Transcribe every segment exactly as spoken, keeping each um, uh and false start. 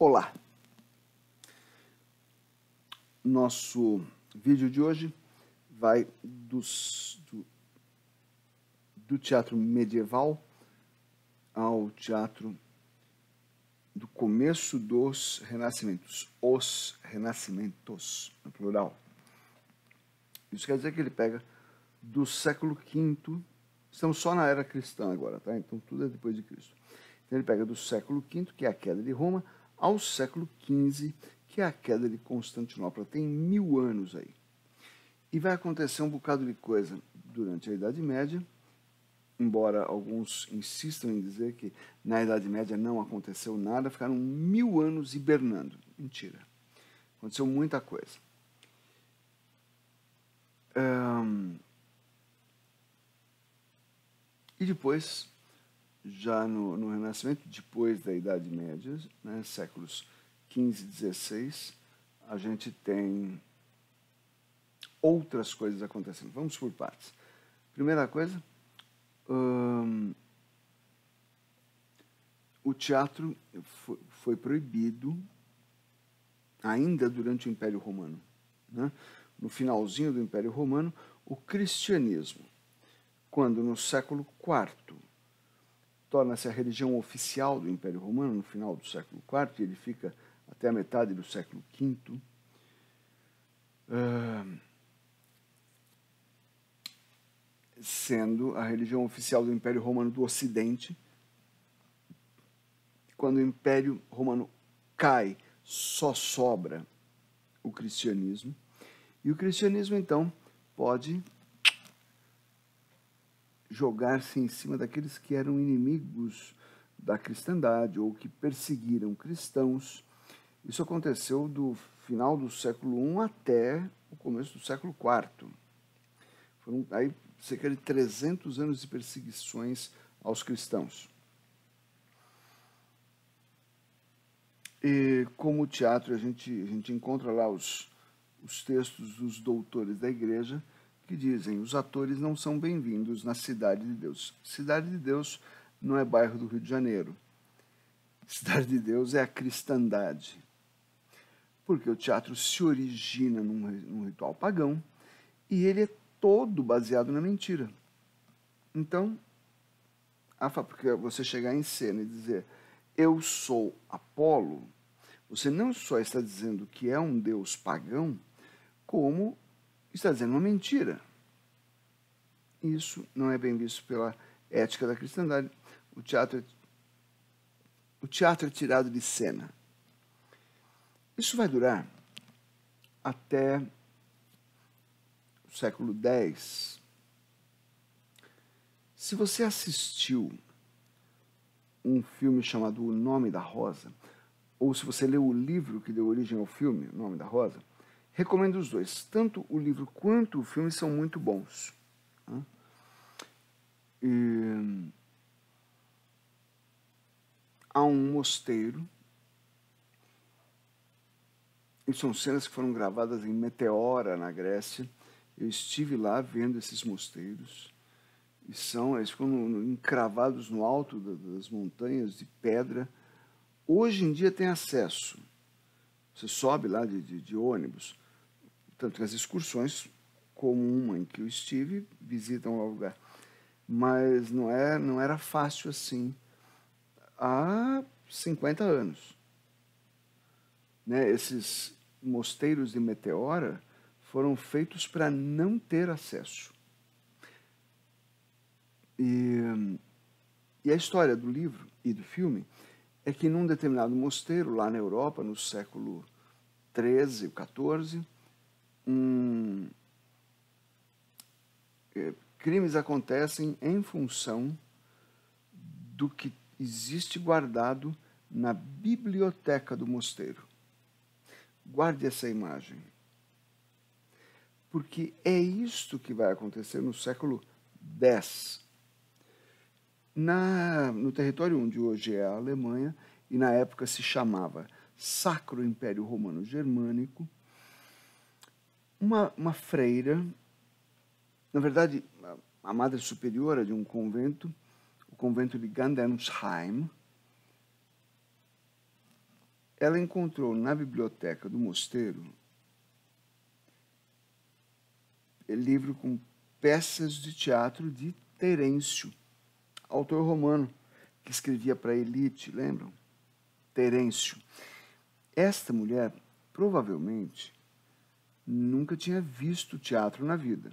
Olá! Nosso vídeo de hoje vai dos, do, do teatro medieval ao teatro do começo dos renascimentos, os renascimentos, no plural. Isso quer dizer que ele pega do século quinto, estamos só na era cristã agora, tá? Então tudo é depois de Cristo. Então ele pega do século quinto, que é a queda de Roma, ao século quinze, que é a queda de Constantinopla. Tem mil anos aí. E vai acontecer um bocado de coisa durante a Idade Média, embora alguns insistam em dizer que na Idade Média não aconteceu nada, ficaram mil anos hibernando. Mentira. Aconteceu muita coisa. Hum... E depois, já no, no Renascimento, depois da Idade Média, né, séculos quinze e dezesseis, a gente tem outras coisas acontecendo. Vamos por partes. Primeira coisa, hum, o teatro foi, foi proibido ainda durante o Império Romano. Né? No finalzinho do Império Romano, o cristianismo, quando no século quarto torna-se a religião oficial do Império Romano, no final do século quarto, e ele fica até a metade do século quinto, uh, sendo a religião oficial do Império Romano do Ocidente. Quando o Império Romano cai, só sobra o cristianismo, e o cristianismo, então, pode jogar-se em cima daqueles que eram inimigos da cristandade ou que perseguiram cristãos. Isso aconteceu do final do século primeiro até o começo do século quarto. Foram aí cerca de trezentos anos de perseguições aos cristãos. E como teatro, a gente, a gente encontra lá os, os textos dos doutores da igreja, que dizem: os atores não são bem-vindos na Cidade de Deus. Cidade de Deus não é bairro do Rio de Janeiro. Cidade de Deus é a cristandade. Porque o teatro se origina num, num ritual pagão e ele é todo baseado na mentira. Então, a, porque você chegar em cena e dizer eu sou Apolo, você não só está dizendo que é um deus pagão, como está dizendo uma mentira. Isso não é bem visto pela ética da cristandade. O teatro é, o teatro é tirado de cena. Isso vai durar até o século décimo. Se você assistiu um filme chamado O Nome da Rosa, ou se você leu o livro que deu origem ao filme O Nome da Rosa, recomendo os dois. Tanto o livro quanto o filme são muito bons. Né? E há um mosteiro. E são cenas que foram gravadas em Meteora, na Grécia. Eu estive lá vendo esses mosteiros. E são, eles ficam no, no, encravados no alto da, das montanhas de pedra. Hoje em dia tem acesso. Você sobe lá de, de, de ônibus. Tanto que as excursões, como uma em que eu estive, visitam o lugar. Mas não, é, não era fácil assim há cinquenta anos. Né? Esses mosteiros de Meteora foram feitos para não ter acesso. E, e a história do livro e do filme é que num determinado mosteiro, lá na Europa, no século treze ou quatorze, Hum, é, crimes acontecem em função do que existe guardado na biblioteca do mosteiro. Guarde essa imagem, porque é isto que vai acontecer no século décimo. Na, no território onde hoje é a Alemanha, e na época se chamava Sacro Império Romano Germânico, Uma, uma freira, na verdade, a madre superiora de um convento, o convento de Gandersheim, ela encontrou na biblioteca do mosteiro livro com peças de teatro de Terêncio, autor romano, que escrevia para a elite, lembram? Terêncio. Esta mulher, provavelmente, nunca tinha visto teatro na vida.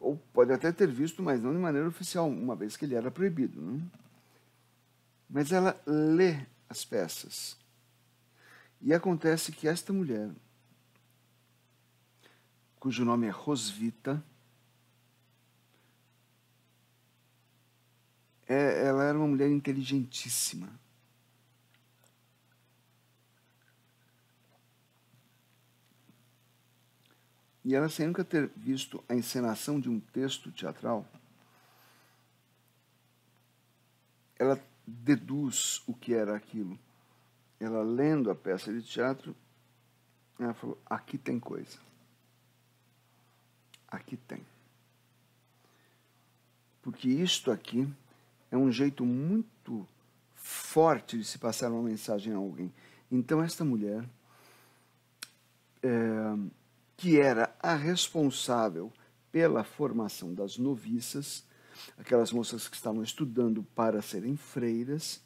Ou pode até ter visto, mas não de maneira oficial, uma vez que ele era proibido, né? Mas ela lê as peças. E acontece que esta mulher, cujo nome é Hroswitha, é, ela era uma mulher inteligentíssima. E ela, sem nunca ter visto a encenação de um texto teatral, ela deduz o que era aquilo. Ela, lendo a peça de teatro, ela falou, aqui tem coisa. Aqui tem. Porque isto aqui é um jeito muito forte de se passar uma mensagem a alguém. Então, esta mulher... É, que era a responsável pela formação das noviças, aquelas moças que estavam estudando para serem freiras.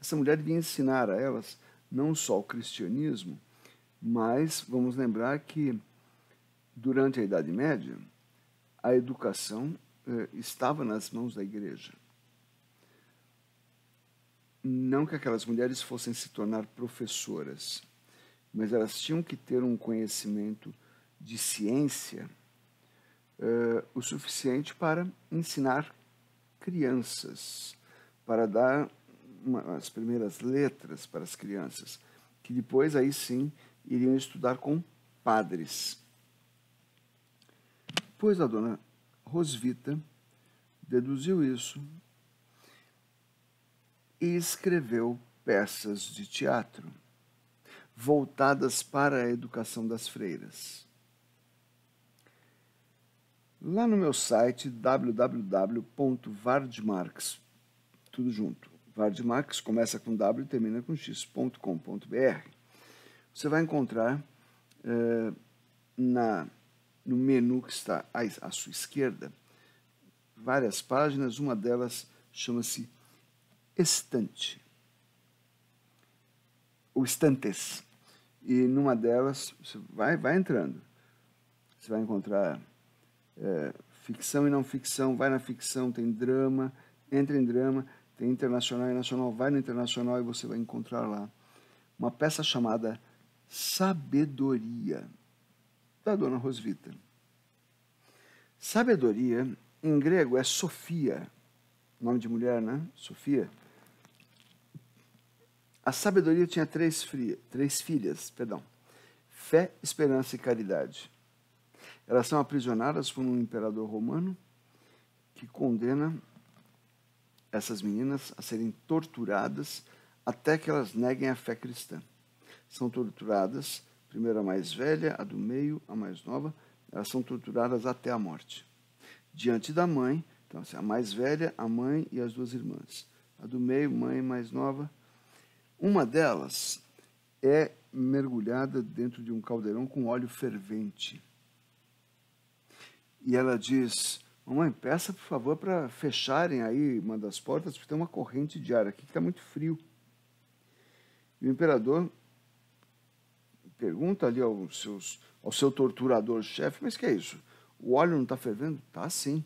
Essa mulher devia ensinar a elas não só o cristianismo, mas vamos lembrar que durante a Idade Média, a educação eh, estava nas mãos da igreja. Não que aquelas mulheres fossem se tornar professoras, mas elas tinham que ter um conhecimento de ciência uh, o suficiente para ensinar crianças, para dar uma, as primeiras letras para as crianças, que depois, aí sim, iriam estudar com padres. Pois a dona Hroswitha deduziu isso e escreveu peças de teatro voltadas para a educação das freiras. Lá no meu site, w w w ponto warde marx, tudo junto, Warde Marx começa com W e termina com x ponto com ponto b r, você vai encontrar eh, na, no menu que está à, à sua esquerda várias páginas, uma delas chama-se Estante, ou Estantes. E numa delas, você vai, vai entrando, você vai encontrar é, ficção e não ficção, vai na ficção, tem drama, entra em drama, tem internacional e nacional, vai no internacional e você vai encontrar lá uma peça chamada Sabedoria, da dona Hroswitha. Sabedoria, em grego, é Sofia, nome de mulher, né? Sofia. A sabedoria tinha três, fria, três filhas, perdão, fé, esperança e caridade. Elas são aprisionadas por um imperador romano que condena essas meninas a serem torturadas até que elas neguem a fé cristã. São torturadas, primeiro a mais velha, a do meio, a mais nova, elas são torturadas até a morte. Diante da mãe, então, assim, a mais velha, a mãe e as duas irmãs. A do meio, mãe mais nova. Uma delas é mergulhada dentro de um caldeirão com óleo fervente. E ela diz, mamãe, peça, por favor, para fecharem aí uma das portas, porque tem uma corrente de ar aqui que está muito frio. E o imperador pergunta ali ao, seus, ao seu torturador-chefe, mas que é isso? O óleo não está fervendo? Tá sim.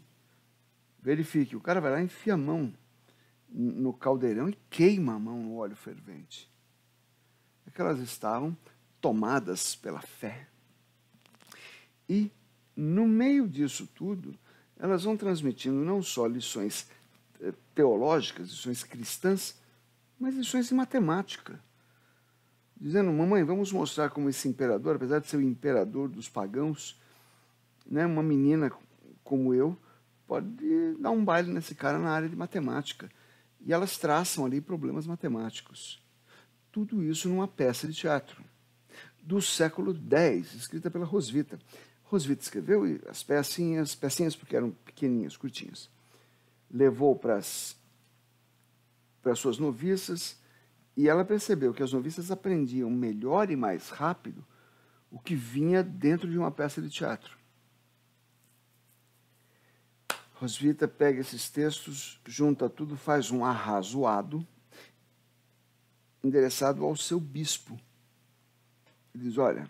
Verifique. O cara vai lá e enfia a mão no caldeirão e queima a mão no óleo fervente. É que elas estavam tomadas pela fé. E, no meio disso tudo, elas vão transmitindo não só lições teológicas, lições cristãs, mas lições em matemática. Dizendo, mamãe, vamos mostrar como esse imperador, apesar de ser o imperador dos pagãos, né, uma menina como eu pode dar um baile nesse cara na área de matemática. E elas traçam ali problemas matemáticos. Tudo isso numa peça de teatro do século dez, escrita pela Hroswitha. Hroswitha escreveu e as pecinhas, pecinhas porque eram pequenininhas, curtinhas, levou para as suas noviças E ela percebeu que as noviças aprendiam melhor e mais rápido o que vinha dentro de uma peça de teatro. Hroswitha pega esses textos, junta tudo, faz um arrazoado endereçado ao seu bispo. Ele diz, olha,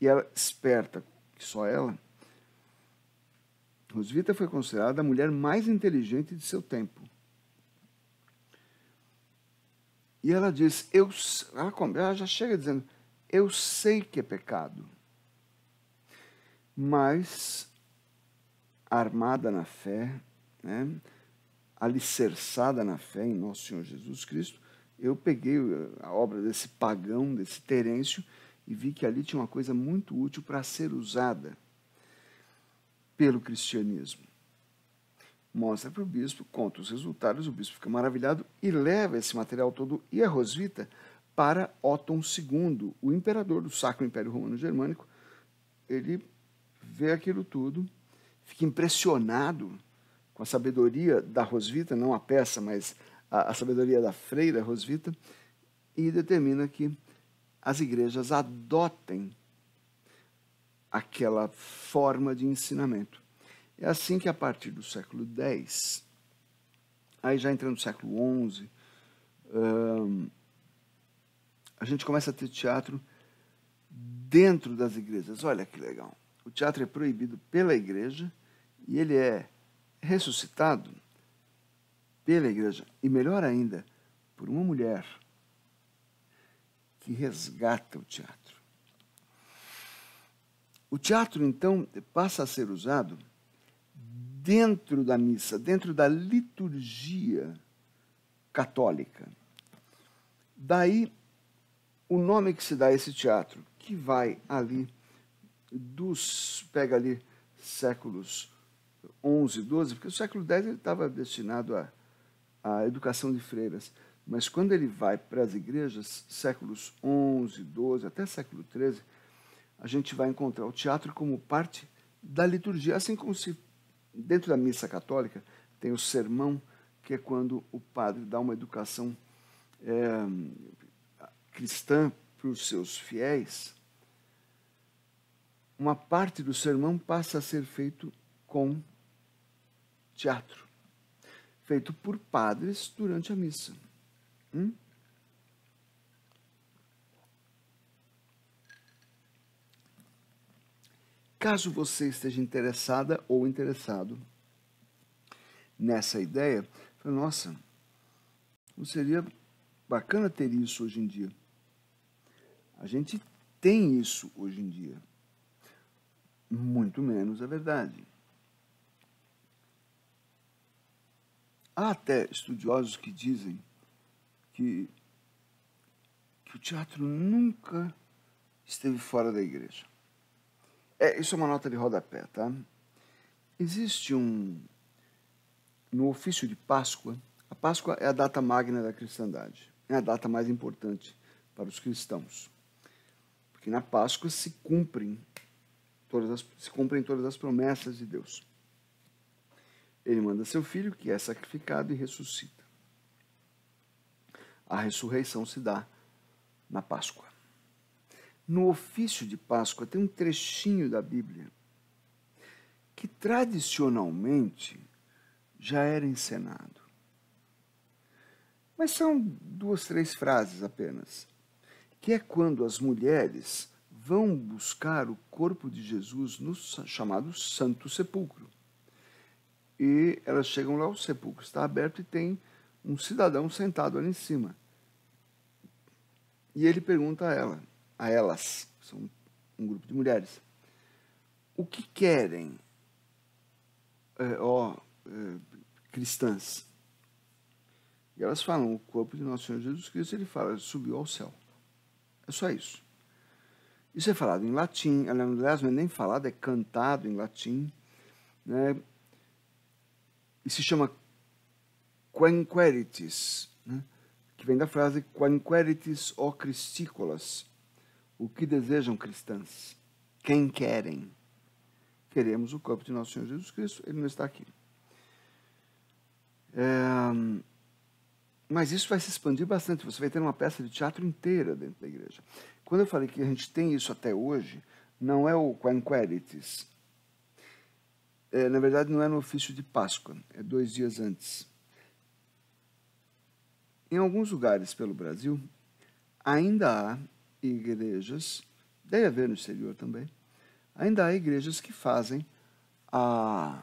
e ela, esperta que só ela, Hroswitha foi considerada a mulher mais inteligente de seu tempo. E ela diz, eu, ela já chega dizendo, eu sei que é pecado, mas armada na fé, né, alicerçada na fé em Nosso Senhor Jesus Cristo, eu peguei a obra desse pagão, desse Terêncio, e vi que ali tinha uma coisa muito útil para ser usada pelo cristianismo. Mostra para o bispo, conta os resultados, o bispo fica maravilhado e leva esse material todo e a Hroswitha para Oton segundo, o imperador do Sacro Império Romano Germânico. Ele vê aquilo tudo, fica impressionado com a sabedoria da Hroswitha, não a peça, mas a, a sabedoria da freira Hroswitha, e determina que as igrejas adotem aquela forma de ensinamento. É assim que, a partir do século dez, aí já entrando no século onze, hum, a gente começa a ter teatro dentro das igrejas. Olha que legal. O teatro é proibido pela igreja e ele é ressuscitado pela igreja. E melhor ainda, por uma mulher que resgata o teatro. O teatro, então, passa a ser usado dentro da missa, dentro da liturgia católica. Daí o nome que se dá a esse teatro, que vai ali dos, pega ali séculos onze, doze, porque o século dez ele estava destinado à, à educação de freiras, mas quando ele vai para as igrejas, séculos onze, doze, até século treze, a gente vai encontrar o teatro como parte da liturgia, assim como se dentro da missa católica tem o sermão, que é quando o padre dá uma educação é, cristã para os seus fiéis. Uma parte do sermão passa a ser feito com teatro, feito por padres durante a missa. Hum? Caso você esteja interessada ou interessado nessa ideia, nossa, seria bacana ter isso hoje em dia. A gente tem isso hoje em dia. Muito menos, é verdade. Há até estudiosos que dizem que, que o teatro nunca esteve fora da igreja. É, isso é uma nota de rodapé, tá? Existe um... No ofício de Páscoa, a Páscoa é a data magna da cristandade. É a data mais importante para os cristãos. Porque na Páscoa se cumprem todas as, se cumprem todas as promessas de Deus. Ele manda seu filho, que é sacrificado e ressuscita. A ressurreição se dá na Páscoa. No ofício de Páscoa tem um trechinho da Bíblia que tradicionalmente já era encenado. Mas são duas, três frases apenas, que é quando as mulheres vão buscar o corpo de Jesus no chamado Santo Sepulcro. E elas chegam lá, o sepulcro está aberto e tem um cidadão sentado ali em cima. E ele pergunta a ela, a elas, são um grupo de mulheres, o que querem, é, ó, é, cristãs? E elas falam, o corpo de Nosso Senhor Jesus Cristo. Ele fala, subiu ao céu. É só isso. Isso é falado em latim, aliás, não é nem falado, é cantado em latim, né? E se chama Quem Quaeritis, né? Que vem da frase Quem Quaeritis o Christícolas, o que desejam cristãs? Quem querem? Queremos o corpo de Nosso Senhor Jesus Cristo, ele não está aqui. É... Mas isso vai se expandir bastante, você vai ter uma peça de teatro inteira dentro da igreja. Quando eu falei que a gente tem isso até hoje, não é o Quem Quaeritis. É, na verdade, não é no ofício de Páscoa, é dois dias antes. Em alguns lugares pelo Brasil, ainda há igrejas, deve haver no exterior também, ainda há igrejas que fazem a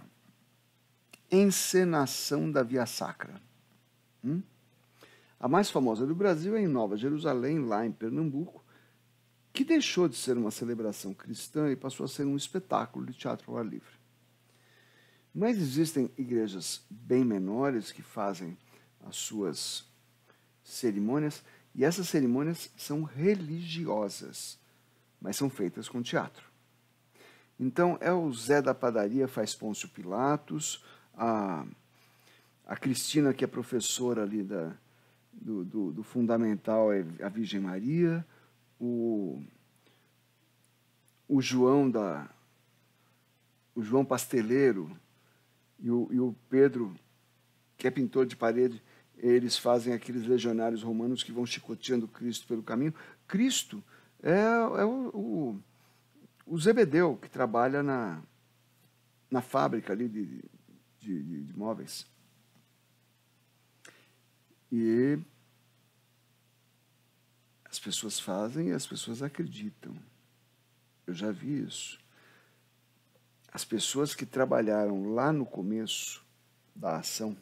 encenação da Via Sacra. Hum? A mais famosa do Brasil é em Nova Jerusalém, lá em Pernambuco, que deixou de ser uma celebração cristã e passou a ser um espetáculo de teatro ao ar livre. Mas existem igrejas bem menores que fazem as suas cerimônias, e essas cerimônias são religiosas, mas são feitas com teatro. Então é o Zé da padaria faz Pôncio Pilatos, a... A Cristina, que é professora ali da, do, do, do Fundamental, é a Virgem Maria. O, o, João, da, o João Pasteleiro e o, e o Pedro, que é pintor de parede, eles fazem aqueles legionários romanos que vão chicoteando Cristo pelo caminho. Cristo é, é o, o, o Zebedeu, que trabalha na, na fábrica ali de, de, de, de móveis. E as pessoas fazem e as pessoas acreditam. Eu já vi isso. As pessoas que trabalharam lá no começo da ação,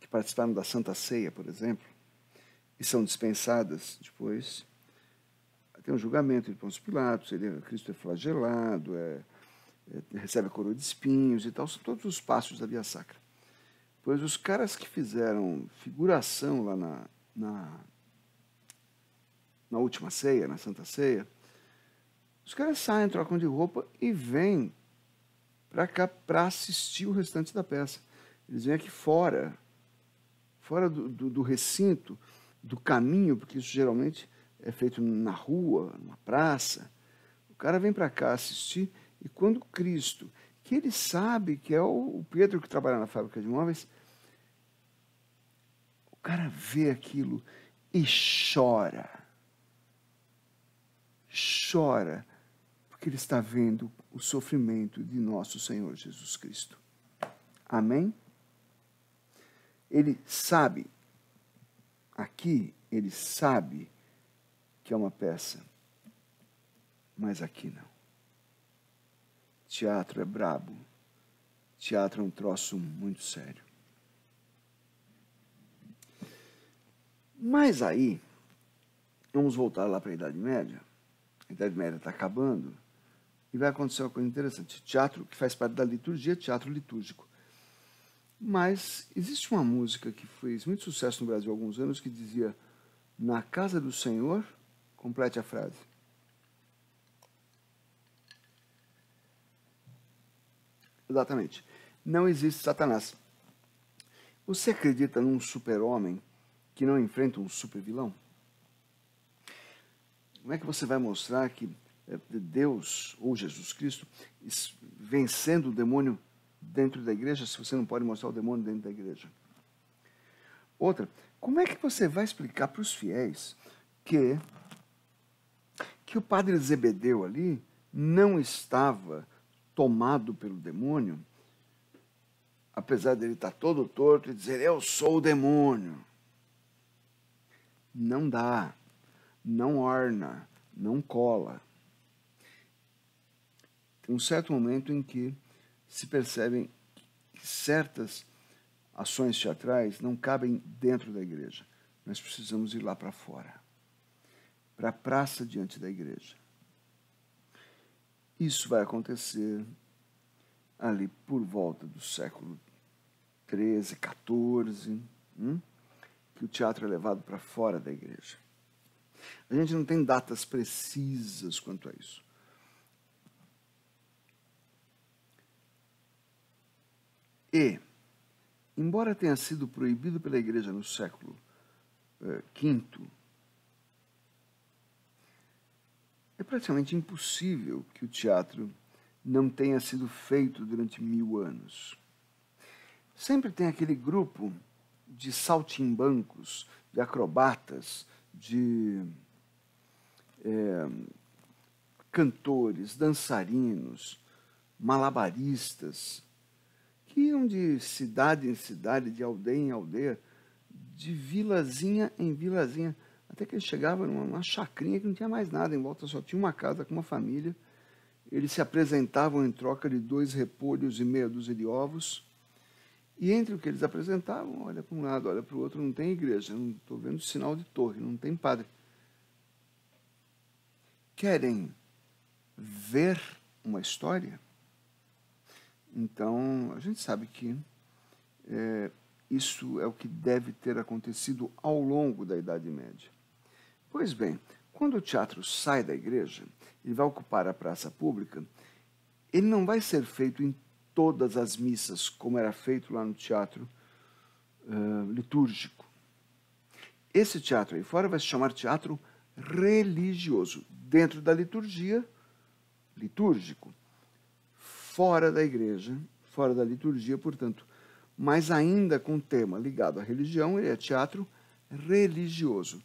que participaram da Santa Ceia, por exemplo, e são dispensadas depois, tem um julgamento de Pôncio Pilatos, ele, Cristo é flagelado, é, é, recebe a coroa de espinhos e tal, são todos os passos da Via Sacra. Pois os caras que fizeram figuração lá na, na, na última ceia, na Santa Ceia, os caras saem, trocam de roupa e vêm para cá para assistir o restante da peça. Eles vêm aqui fora, fora do, do, do recinto, do caminho, porque isso geralmente é feito na rua, numa praça. O cara vem para cá assistir e quando Cristo... que ele sabe que é o Pedro que trabalha na fábrica de móveis, o cara vê aquilo e chora. Chora, porque ele está vendo o sofrimento de nosso Senhor Jesus Cristo. Amém? Ele sabe, aqui ele sabe que é uma peça, mas aqui não. Teatro é brabo. Teatro é um troço muito sério. Mas aí, vamos voltar lá para a Idade Média. A Idade Média está acabando e vai acontecer uma coisa interessante. Teatro que faz parte da liturgia, teatro litúrgico. Mas existe uma música que fez muito sucesso no Brasil há alguns anos que dizia: na casa do Senhor, complete a frase. Exatamente. Não existe Satanás. Você acredita num super-homem que não enfrenta um super-vilão? Como é que você vai mostrar que Deus ou Jesus Cristo vencendo o demônio dentro da igreja, se você não pode mostrar o demônio dentro da igreja? Outra, como é que você vai explicar para os fiéis que, que o padre Zebedeu ali não estava... tomado pelo demônio, apesar dele estar todo torto e dizer, eu sou o demônio. Não dá, não orna, não cola. Tem um certo momento em que se percebem que certas ações teatrais não cabem dentro da igreja. Nós precisamos ir lá para fora, para a praça diante da igreja. Isso vai acontecer ali por volta do século treze, quatorze, hum? que o teatro é levado para fora da igreja. A gente não tem datas precisas quanto a isso. E, embora tenha sido proibido pela igreja no século eh, quinto, é praticamente impossível que o teatro não tenha sido feito durante mil anos. Sempre tem aquele grupo de saltimbancos, de acrobatas, de é, cantores, dançarinos, malabaristas, que iam de cidade em cidade, de aldeia em aldeia, de vilazinha em vilazinha, até que ele chegava numa uma chacrinha que não tinha mais nada em volta, só tinha uma casa com uma família. Eles se apresentavam em troca de dois repolhos e meia dúzia de ovos, e entre o que eles apresentavam, olha para um lado, olha para o outro, não tem igreja, não estou vendo sinal de torre, não tem padre. Querem ver uma história? Então, a gente sabe que é, isso é o que deve ter acontecido ao longo da Idade Média. Pois bem, quando o teatro sai da igreja, ele vai ocupar a praça pública, ele não vai ser feito em todas as missas, como era feito lá no teatro uh, litúrgico. Esse teatro aí fora vai se chamar teatro religioso, dentro da liturgia, litúrgico. Fora da igreja, fora da liturgia, portanto, mas ainda com tema ligado à religião, ele é teatro religioso.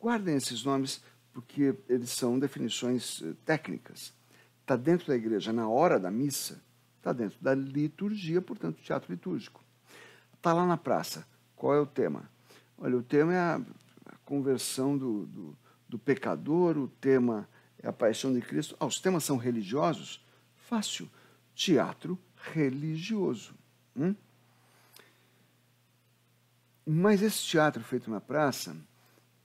Guardem esses nomes porque eles são definições técnicas. Está dentro da igreja na hora da missa, está dentro da liturgia, portanto, teatro litúrgico. Está lá na praça, qual é o tema? Olha, o tema é a conversão do, do, do pecador, o tema é a paixão de Cristo. Ah, os temas são religiosos? Fácil. Teatro religioso. Hum? Mas esse teatro feito na praça,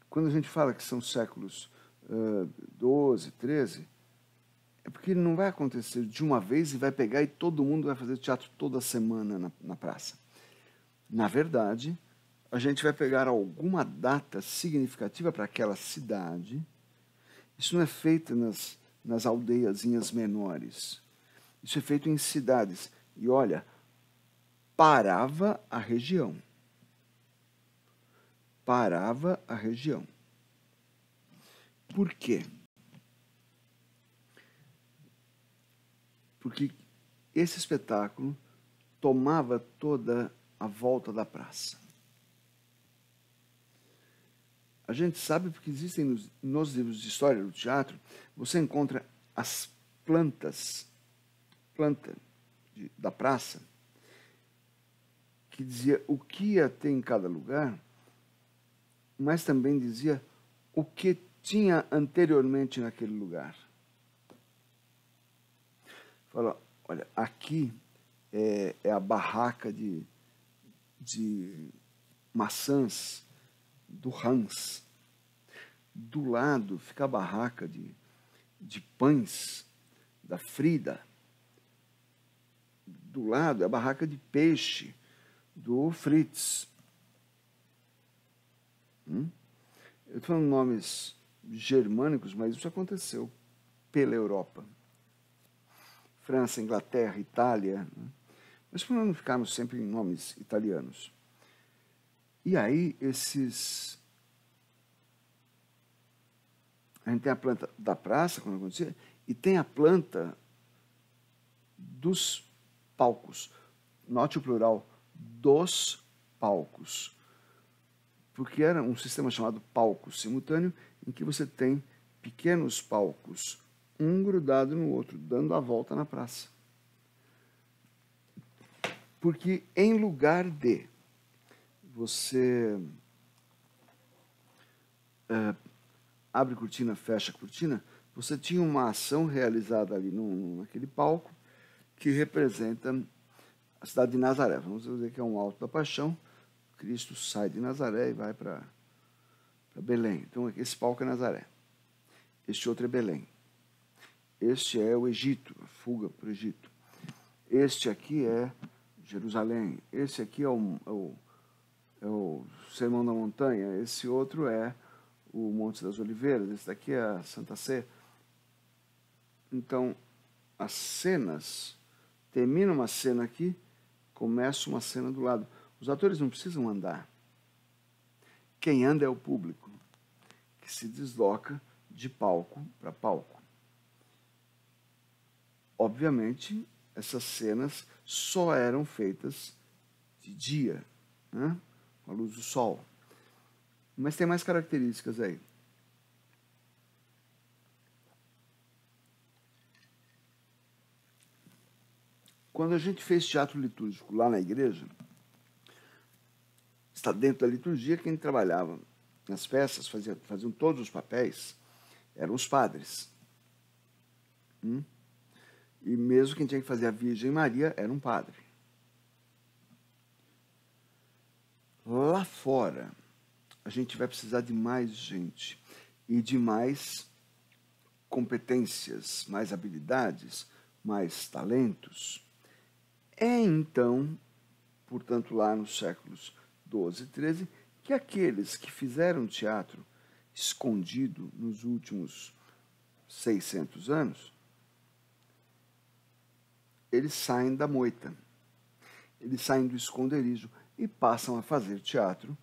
quando a gente fala que são séculos uh, doze, treze, é porque ele não vai acontecer de uma vez e vai pegar e todo mundo vai fazer teatro toda semana na, na praça. Na verdade, a gente vai pegar alguma data significativa para aquela cidade. Isso não é feito nas, nas aldeiazinhas menores. Isso é feito em cidades. E olha, parava a região. Parava a região. Por quê? Porque esse espetáculo tomava toda a volta da praça. A gente sabe porque existem nos, nos livros de história do teatro, você encontra as plantas, planta de, da praça, que dizia o que ia ter em cada lugar, mas também dizia o que tinha anteriormente naquele lugar. Fala, olha, aqui é, é a barraca de, de maçãs do Hans. Do lado fica a barraca de, de pães da Frida. Do lado é a barraca de peixe do Fritz. Hum? Eu estou falando nomes germânicos, mas isso aconteceu pela Europa. França, Inglaterra, Itália. Né? Mas para não ficarmos sempre em nomes italianos. E aí, esses... A gente tem a planta da praça, quando acontecia, e tem a planta dos palcos. Note o plural, dos palcos. Porque era um sistema chamado palco simultâneo, em que você tem pequenos palcos, um grudado no outro, dando a volta na praça. Porque em lugar de você é, abre cortina, fecha cortina, você tinha uma ação realizada ali no, naquele palco que representa a cidade de Nazaré. Vamos dizer que é um Auto da Paixão, Cristo sai de Nazaré e vai para Belém. Então, esse palco é Nazaré. Este outro é Belém. Este é o Egito, a fuga para o Egito. Este aqui é Jerusalém. Esse aqui é o, é o, é o Sermão da Montanha. Esse outro é o Monte das Oliveiras. Esse daqui é a Santa Sé. Então, as cenas, termina uma cena aqui, começa uma cena do lado. Os atores não precisam andar. Quem anda é o público, que se desloca de palco para palco. Obviamente, essas cenas só eram feitas de dia, né? a luz do sol. Mas tem mais características aí. Quando a gente fez teatro litúrgico lá na igreja, está dentro da liturgia, quem trabalhava nas peças, fazia, faziam todos os papéis, eram os padres. Hum? E mesmo quem tinha que fazer a Virgem Maria era um padre. Lá fora, a gente vai precisar de mais gente e de mais competências, mais habilidades, mais talentos. É então, portanto, lá nos séculos doze e treze, que aqueles que fizeram teatro escondido nos últimos seiscentos anos, eles saem da moita, eles saem do esconderijo e passam a fazer teatro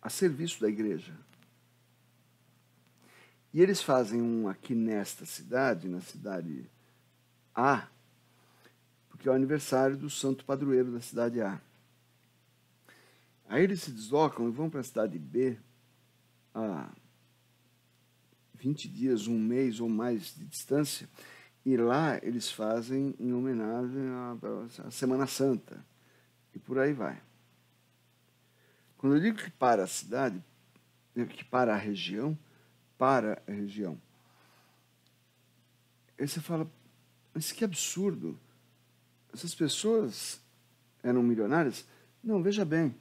a serviço da igreja. E eles fazem um aqui nesta cidade, na cidade A, porque é o aniversário do santo padroeiro da cidade A. Aí eles se deslocam e vão para a cidade B a vinte dias, um mês ou mais de distância, e lá eles fazem em homenagem à Semana Santa, e por aí vai. Quando eu digo que para a cidade, que para a região, para a região, aí você fala, mas que absurdo, essas pessoas eram milionárias? Não, veja bem,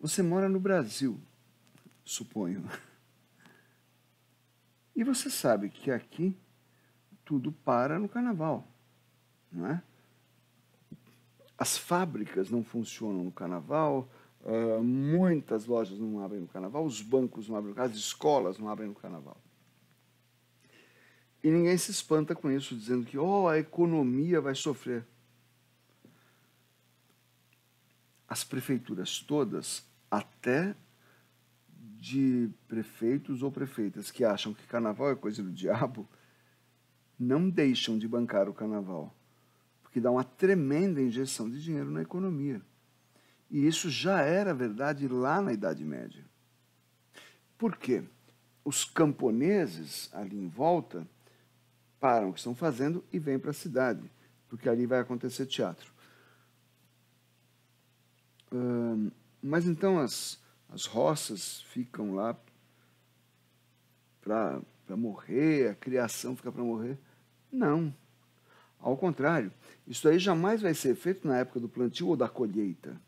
você mora no Brasil, suponho, e você sabe que aqui tudo para no carnaval, não é? As fábricas não funcionam no carnaval, uh, muitas lojas não abrem no carnaval, os bancos não abrem no carnaval, as escolas não abrem no carnaval. E ninguém se espanta com isso, dizendo que oh, a economia vai sofrer. As prefeituras todas, até de prefeitos ou prefeitas que acham que carnaval é coisa do diabo, não deixam de bancar o carnaval, porque dá uma tremenda injeção de dinheiro na economia. E isso já era verdade lá na Idade Média. Por quê? Os camponeses ali em volta param o que estão fazendo e vêm para a cidade, porque ali vai acontecer teatro. Hum, mas então as, as roças ficam lá para morrer, a criação fica para morrer. Não, ao contrário, isso aí jamais vai ser feito na época do plantio ou da colheita.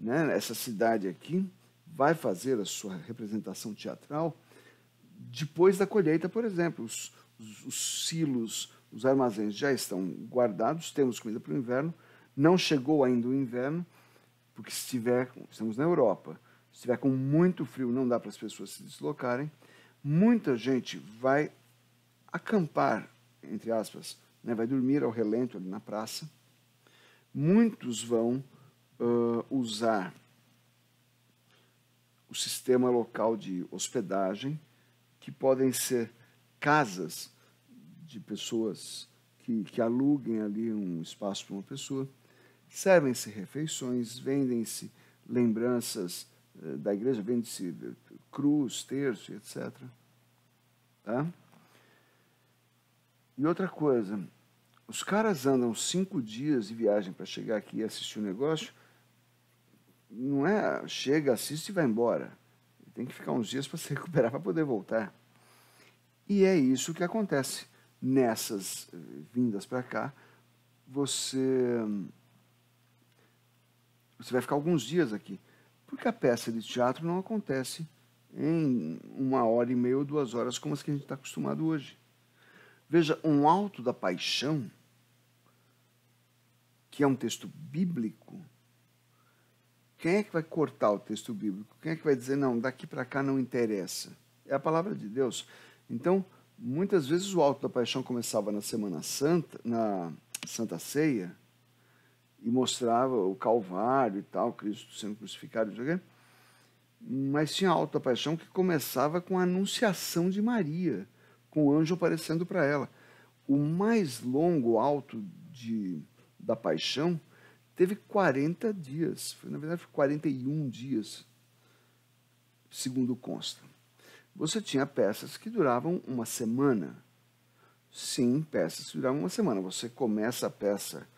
Né? Essa cidade aqui vai fazer a sua representação teatral depois da colheita, por exemplo. Os, os, os silos, os armazéns já estão guardados, temos comida para o inverno, não chegou ainda o inverno, porque se tiver, estamos na Europa, se estiver com muito frio, não dá para as pessoas se deslocarem, muita gente vai acampar, entre aspas, né, vai dormir ao relento ali na praça. Muitos vão uh, usar o sistema local de hospedagem, que podem ser casas de pessoas que, que aluguem ali um espaço para uma pessoa. Servem-se refeições, vendem-se lembranças uh, da igreja, vende-se cruz, terço, etcétera. Tá? E outra coisa, os caras andam cinco dias de viagem para chegar aqui e assistir o negócio, não é chega, assiste e vai embora. Tem que ficar uns dias para se recuperar, para poder voltar. E é isso que acontece. Nessas vindas para cá, você, você vai ficar alguns dias aqui, porque a peça de teatro não acontece em uma hora e meia ou duas horas, como as que a gente está acostumado hoje. Veja, um Auto da Paixão, que é um texto bíblico, quem é que vai cortar o texto bíblico? Quem é que vai dizer, não, daqui para cá não interessa? É a palavra de Deus. Então, muitas vezes o Auto da Paixão começava na Semana Santa, na Santa Ceia, e mostrava o Calvário e tal, Cristo sendo crucificado, mas tinha Auto da Paixão que começava com a Anunciação de Maria, com o anjo aparecendo para ela. O mais longo Auto de, da Paixão teve quarenta dias, na verdade foi quarenta e um dias, segundo consta. Você tinha peças que duravam uma semana. Sim, peças que duravam uma semana. Você começa a peça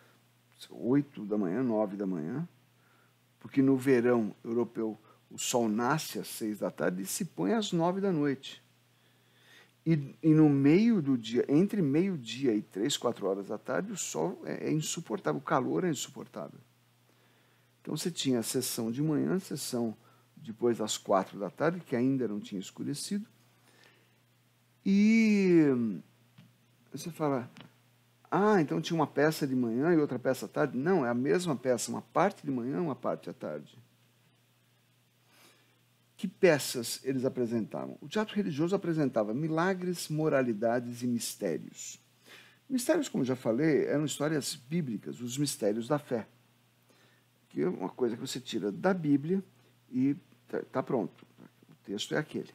oito da manhã, nove da manhã, porque no verão europeu o sol nasce às seis da tarde e se põe às nove da noite. E, e no meio do dia, entre meio-dia e três, quatro horas da tarde, o sol é, é insuportável, o calor é insuportável. Então você tinha a sessão de manhã, a sessão depois das quatro da tarde, que ainda não tinha escurecido, e você fala, ah, então tinha uma peça de manhã e outra peça à tarde. Não, é a mesma peça, uma parte de manhã e uma parte à tarde. Que peças eles apresentavam? O teatro religioso apresentava milagres, moralidades e mistérios. Mistérios, como já falei, eram histórias bíblicas, os mistérios da fé, que é uma coisa que você tira da Bíblia e está pronto, o texto é aquele.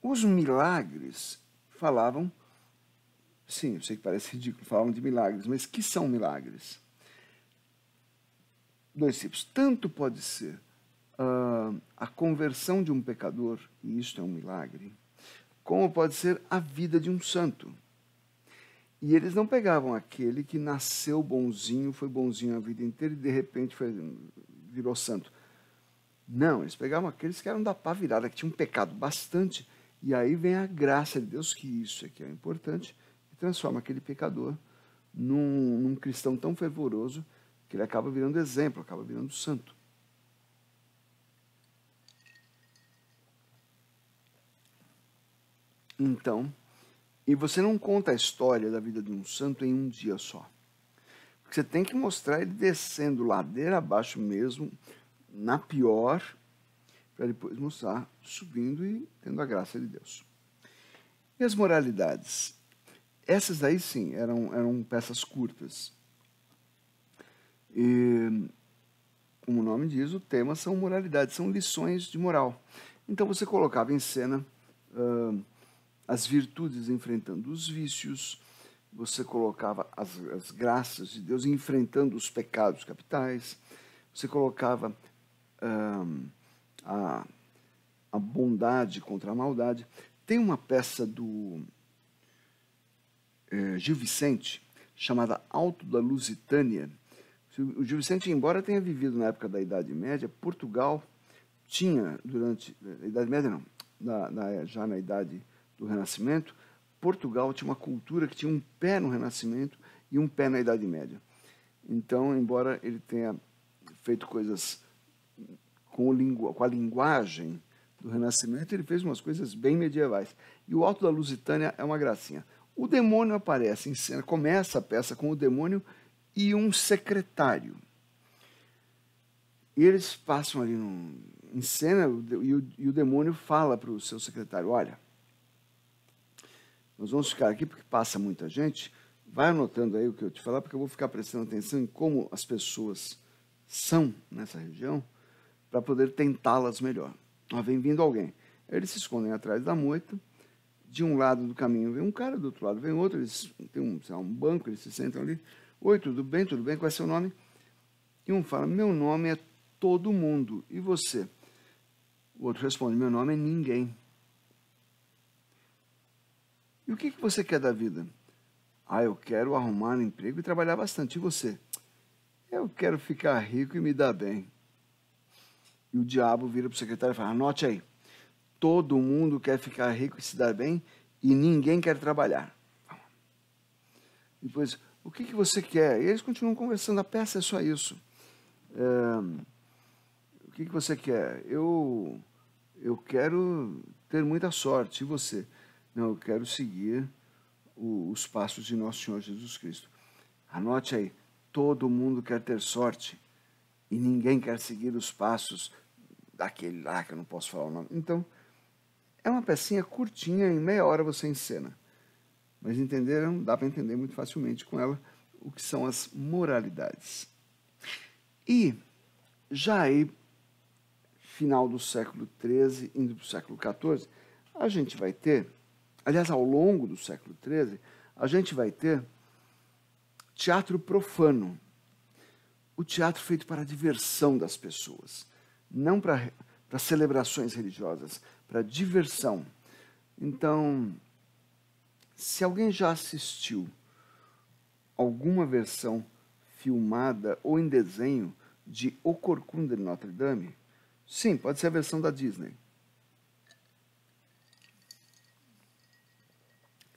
Os milagres falavam, sim, eu sei que parece ridículo, falavam de milagres, mas que são milagres? Dois tipos. Tanto pode ser uh, a conversão de um pecador, e isto é um milagre, como pode ser a vida de um santo. E eles não pegavam aquele que nasceu bonzinho, foi bonzinho a vida inteira e de repente foi, virou santo. Não, eles pegavam aqueles que eram da pá virada, que tinham pecado bastante, e aí vem a graça de Deus, que isso aqui é importante, e transforma aquele pecador num, num cristão tão fervoroso que ele acaba virando exemplo, acaba virando santo. Então, e você não conta a história da vida de um santo em um dia só. Porque você tem que mostrar ele descendo ladeira abaixo mesmo, na pior, para depois mostrar subindo e tendo a graça de Deus. E as moralidades? Essas daí sim, eram, eram peças curtas. E, como o nome diz, o tema são moralidades, são lições de moral. Então você colocava em cena uh, as virtudes enfrentando os vícios, você colocava as, as graças de Deus enfrentando os pecados capitais, você colocava uh, a, a bondade contra a maldade. Tem uma peça do uh, Gil Vicente, chamada Auto da Lusitânia. O Gil Vicente, embora tenha vivido na época da Idade Média, Portugal tinha, durante a Idade Média não, na, na, já na Idade do Renascimento, Portugal tinha uma cultura que tinha um pé no Renascimento e um pé na Idade Média. Então, embora ele tenha feito coisas com, o, com a linguagem do Renascimento, ele fez umas coisas bem medievais. E o Alto da Lusitânia é uma gracinha. O demônio aparece em cena, começa a peça com o demônio e um secretário. E eles passam ali num, em cena e o, e o demônio fala para o seu secretário, olha, nós vamos ficar aqui porque passa muita gente, vai anotando aí o que eu te falar, porque eu vou ficar prestando atenção em como as pessoas são nessa região, para poder tentá-las melhor. Ó, vem vindo alguém. Eles se escondem atrás da moita, de um lado do caminho vem um cara, do outro lado vem outro, eles tem um, sei lá, um banco, eles se sentam ali. Oi, tudo bem, tudo bem, qual é seu nome? E um fala, meu nome é todo mundo, e você? O outro responde, meu nome é ninguém. E o que, que você quer da vida? Ah, eu quero arrumar um emprego e trabalhar bastante. E você? Eu quero ficar rico e me dar bem. E o diabo vira para o secretário e fala, anote aí, todo mundo quer ficar rico e se dar bem, e ninguém quer trabalhar. Depois, o que, que você quer? E eles continuam conversando, a peça é só isso. É, o que, que você quer? Eu, eu quero ter muita sorte. E você? Não, eu quero seguir o, os passos de Nosso Senhor Jesus Cristo. Anote aí, todo mundo quer ter sorte e ninguém quer seguir os passos daquele lá, que eu não posso falar o nome. Então, é uma pecinha curtinha, em meia hora você encena. Mas entenderam? Dá para entender muito facilmente com ela o que são as moralidades. E já aí, final do século treze, indo para o século quatorze, a gente vai ter, aliás, ao longo do século treze, a gente vai ter Teatro profano. O teatro feito para a diversão das pessoas, não para para celebrações religiosas, para diversão. Então, se alguém já assistiu alguma versão filmada ou em desenho de O Corcunda de Notre Dame, sim, pode ser a versão da Disney.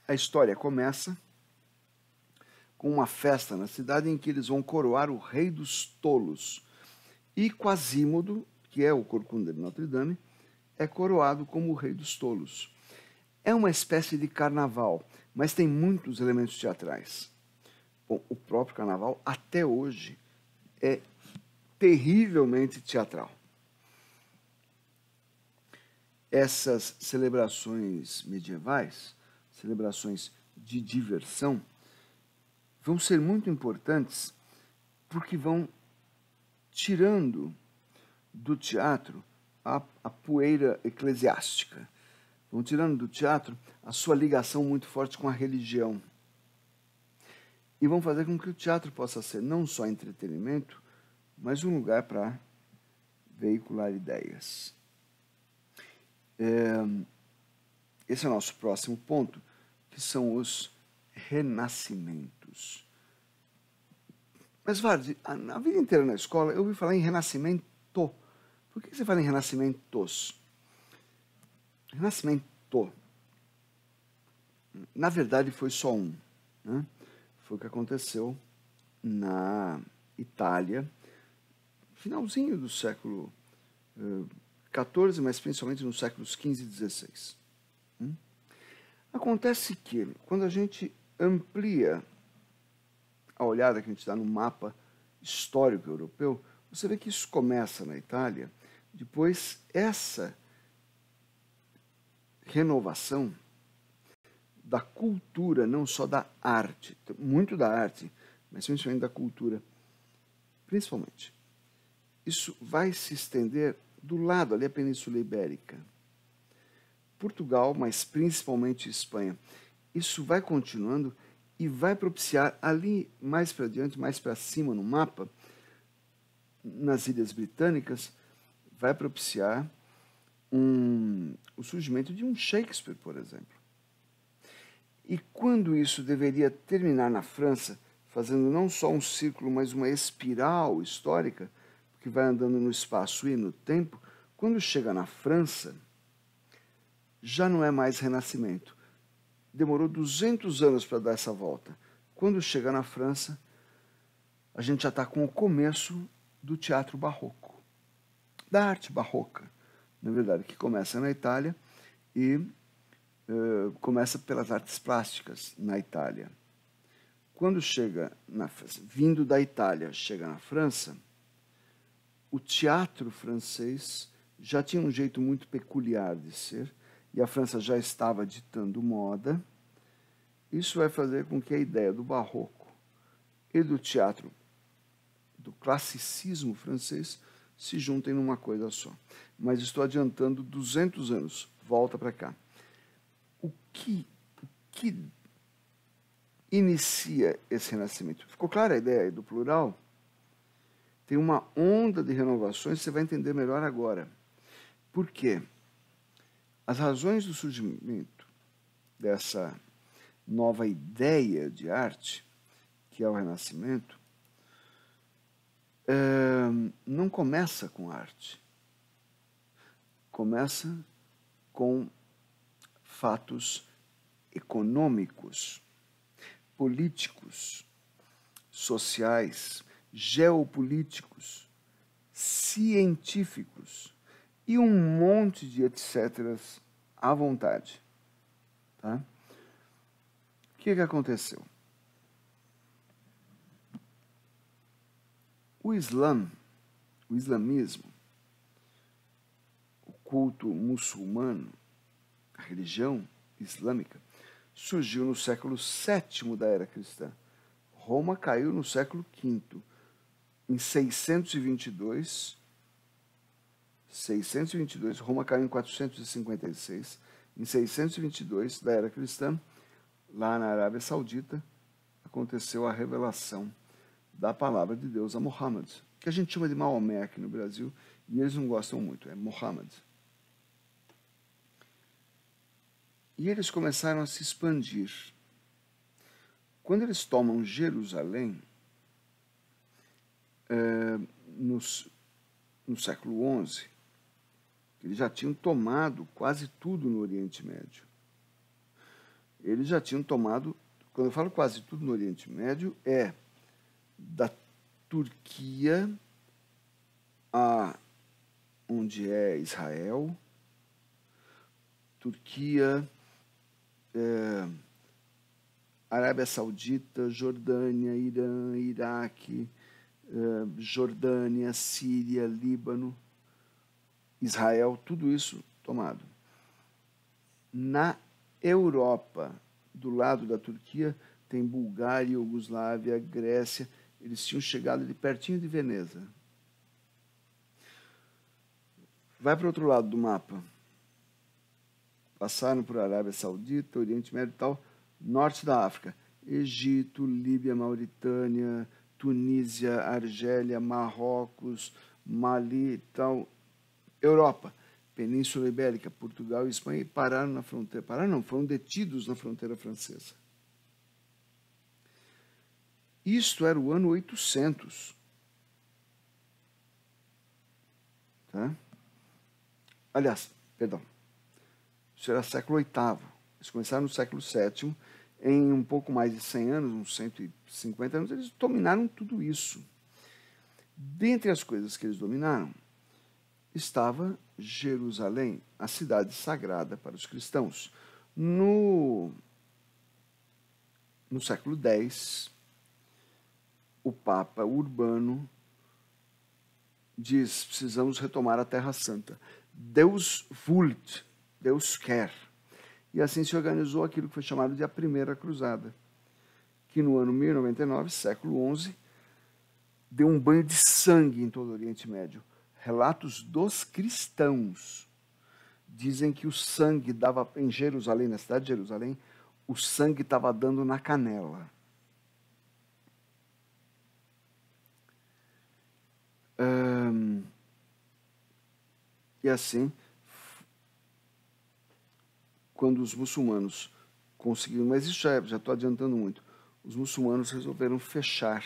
A história começa com uma festa na cidade em que eles vão coroar o rei dos tolos. E Quasímodo, que é o Corcunda de Notre Dame, é coroado como o rei dos tolos. É uma espécie de carnaval, mas tem muitos elementos teatrais. Bom, o próprio carnaval, até hoje, é terrivelmente teatral. Essas celebrações medievais, celebrações de diversão, vão ser muito importantes porque vão tirando do teatro a, a poeira eclesiástica. Vão tirando do teatro a sua ligação muito forte com a religião. E vão fazer com que o teatro possa ser não só entretenimento, mas um lugar para veicular ideias. É, esse é o nosso próximo ponto, que são os renascimentos. Mas, Warde, a vida inteira na escola eu ouvi falar em renascimento. Por que você fala em renascimentos? Renascimento. Na verdade, foi só um. Né? Foi o que aconteceu na Itália, finalzinho do século quatorze, mas principalmente nos séculos quinze e dezesseis. Né? Acontece que, quando a gente amplia a olhada que a gente dá no mapa histórico europeu, você vê que isso começa na Itália, depois essa renovação da cultura, não só da arte, muito da arte, mas principalmente da cultura, principalmente. Isso vai se estender do lado ali, a Península Ibérica, Portugal, mas principalmente Espanha. Isso vai continuando e vai propiciar ali, mais para diante, mais para cima no mapa, nas Ilhas Britânicas, vai propiciar um, o surgimento de um Shakespeare, por exemplo. E quando isso deveria terminar na França, fazendo não só um círculo, mas uma espiral histórica, que vai andando no espaço e no tempo, quando chega na França, já não é mais renascimento. Demorou duzentos anos para dar essa volta. Quando chega na França, a gente já está com o começo do teatro barroco, da arte barroca, na verdade, que começa na Itália e uh, começa pelas artes plásticas na Itália. Quando chega, na, vindo da Itália, chega na França, o teatro francês já tinha um jeito muito peculiar de ser, e a França já estava ditando moda. Isso vai fazer com que a ideia do barroco e do teatro, do classicismo francês, se juntem numa coisa só. Mas estou adiantando duzentos anos, volta para cá. O que, o que inicia esse renascimento? Ficou clara a ideia aí do plural? Tem uma onda de renovações, você vai entender melhor agora. Por quê? As razões do surgimento dessa nova ideia de arte, que é o Renascimento, é, não começa com arte. Começa com fatos econômicos, políticos, sociais, geopolíticos, científicos e um monte de etcétera à vontade. Tá? O que, que aconteceu? O Islã, o islamismo, o culto muçulmano, a religião islâmica, surgiu no século sétimo da era cristã. Roma caiu no século quinto. Em seiscentos e vinte e dois, seiscentos e vinte e dois, Roma caiu em quatrocentos e cinquenta e seis, em seiscentos e vinte e dois da era cristã, lá na Arábia Saudita, aconteceu a revelação da palavra de Deus a Muhammad, que a gente chama de Maomé aqui no Brasil, e eles não gostam muito, é Muhammad. E eles começaram a se expandir. Quando eles tomam Jerusalém, é, nos, no século onze, eles já tinham tomado quase tudo no Oriente Médio. Eles já tinham tomado, quando eu falo quase tudo no Oriente Médio, é da Turquia a onde é Israel, Turquia, é, Arábia Saudita, Jordânia, Irã, Iraque, é, Jordânia, Síria, Líbano, Israel, tudo isso tomado. Na Europa, do lado da Turquia, tem Bulgária, Iugoslávia, Grécia. Eles tinham chegado de pertinho de Veneza. Vai para o outro lado do mapa. Passaram por Arábia Saudita, Oriente Médio e tal, norte da África. Egito, Líbia, Mauritânia, Tunísia, Argélia, Marrocos, Mali e tal. Europa, Península Ibérica, Portugal e Espanha, e pararam na fronteira. Pararam não, foram detidos na fronteira francesa. Isto era o ano oitocentos. Tá? Aliás, perdão, isso era século oitavo. Eles começaram no século sétimo. Em um pouco mais de cem anos, uns cento e cinquenta anos, eles dominaram tudo isso. Dentre as coisas que eles dominaram, estava Jerusalém, a cidade sagrada para os cristãos. No, no século dez, o Papa Urbano diz, precisamos retomar a Terra Santa. Deus vult, Deus quer. E assim se organizou aquilo que foi chamado de a Primeira Cruzada, que no ano mil e noventa e nove, século onze, deu um banho de sangue em todo o Oriente Médio. Relatos dos cristãos dizem que o sangue dava, em Jerusalém, na cidade de Jerusalém, o sangue estava dando na canela. Hum, e assim, quando os muçulmanos conseguiram, mas isso já estou adiantando muito, os muçulmanos resolveram fechar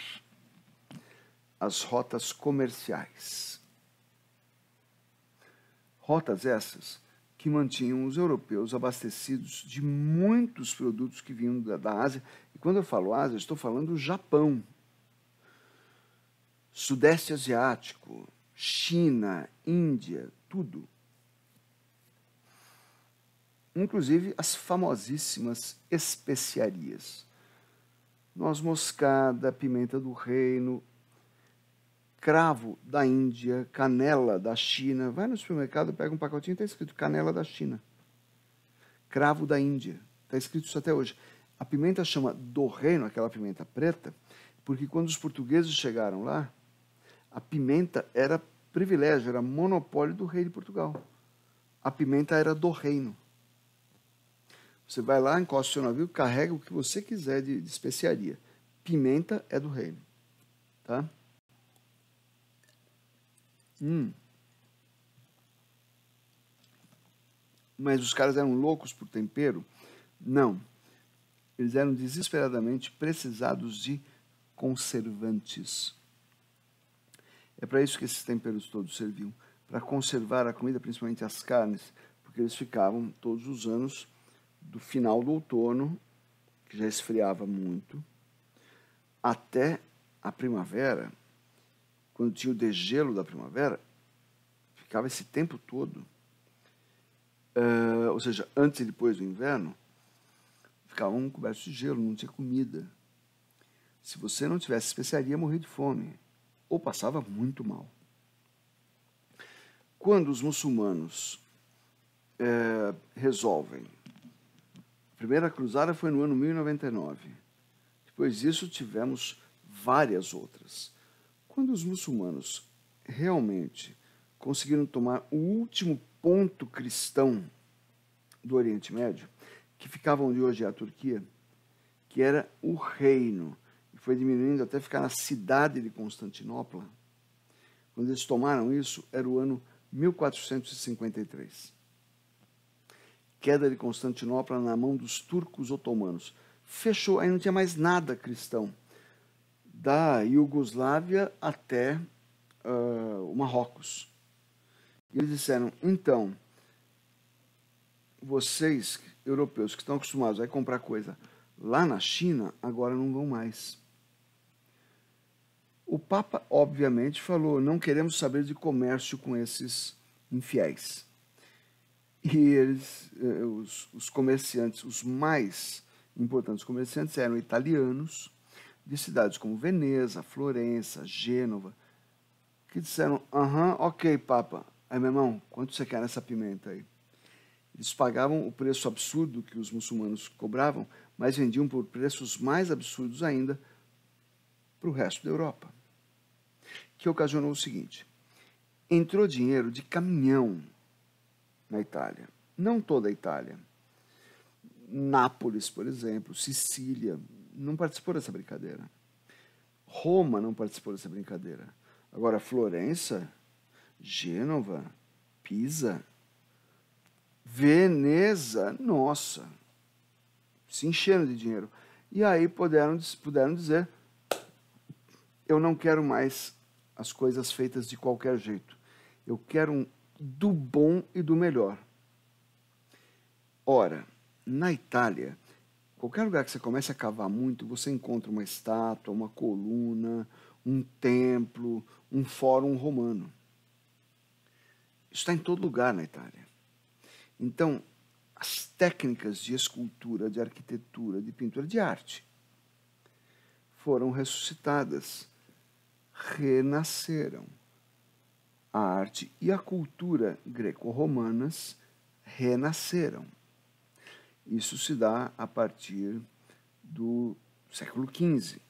as rotas comerciais. Rotas essas que mantinham os europeus abastecidos de muitos produtos que vinham da, da Ásia. E quando eu falo Ásia, eu estou falando Japão, Sudeste Asiático, China, Índia, tudo. Inclusive as famosíssimas especiarias. Noz moscada, pimenta do reino, cravo da Índia, canela da China. Vai no supermercado, pega um pacotinho, está escrito canela da China. Cravo da Índia. Está escrito isso até hoje. A pimenta chama do reino, aquela pimenta preta, porque quando os portugueses chegaram lá, a pimenta era privilégio, era monopólio do rei de Portugal. A pimenta era do reino. Você vai lá, encosta o seu navio, carrega o que você quiser de, de especiaria. Pimenta é do reino. Tá? Hum. Mas os caras eram loucos por tempero? Não. Eles eram desesperadamente precisados de conservantes. É para isso que esses temperos todos serviam, para conservar a comida, principalmente as carnes, porque eles ficavam todos os anos do final do outono, que já esfriava muito, até a primavera. Quando tinha o degelo da primavera, ficava esse tempo todo, uh, ou seja, antes e depois do inverno, ficavam cobertos de gelo, não tinha comida. Se você não tivesse especiaria, morria de fome, ou passava muito mal. Quando os muçulmanos uh, resolvem, a primeira cruzada foi no ano mil e noventa e nove, depois disso tivemos várias outras. Quando os muçulmanos realmente conseguiram tomar o último ponto cristão do Oriente Médio, que ficava onde hoje é a Turquia, que era o reino, foi diminuindo até ficar na cidade de Constantinopla. Quando eles tomaram isso, era o ano mil quatrocentos e cinquenta e três. Queda de Constantinopla na mão dos turcos otomanos. Fechou, aí não tinha mais nada cristão. Da Iugoslávia até uh, o Marrocos. E eles disseram, então, vocês, europeus, que estão acostumados a comprar coisa lá na China, agora não vão mais. O Papa, obviamente, falou, não queremos saber de comércio com esses infiéis. E eles, os, os comerciantes, os mais importantes comerciantes eram italianos, de cidades como Veneza, Florença, Gênova, que disseram, aham, ok, Papa, aí, meu irmão, quanto você quer nessa pimenta aí? Eles pagavam o preço absurdo que os muçulmanos cobravam, mas vendiam por preços mais absurdos ainda para o resto da Europa, que ocasionou o seguinte, entrou dinheiro de caminhão na Itália, não toda a Itália, Nápoles, por exemplo, Sicília, não participou dessa brincadeira, Roma não participou dessa brincadeira, agora Florença, Gênova, Pisa, Veneza, nossa, se encheram de dinheiro, e aí puderam, puderam dizer, eu não quero mais as coisas feitas de qualquer jeito, eu quero um do bom e do melhor. Ora, na Itália, qualquer lugar que você comece a cavar muito, você encontra uma estátua, uma coluna, um templo, um fórum romano. Isso está em todo lugar na Itália. Então, as técnicas de escultura, de arquitetura, de pintura, de arte, foram ressuscitadas, renasceram. A arte e a cultura greco-romanas renasceram. Isso se dá a partir do século quinze.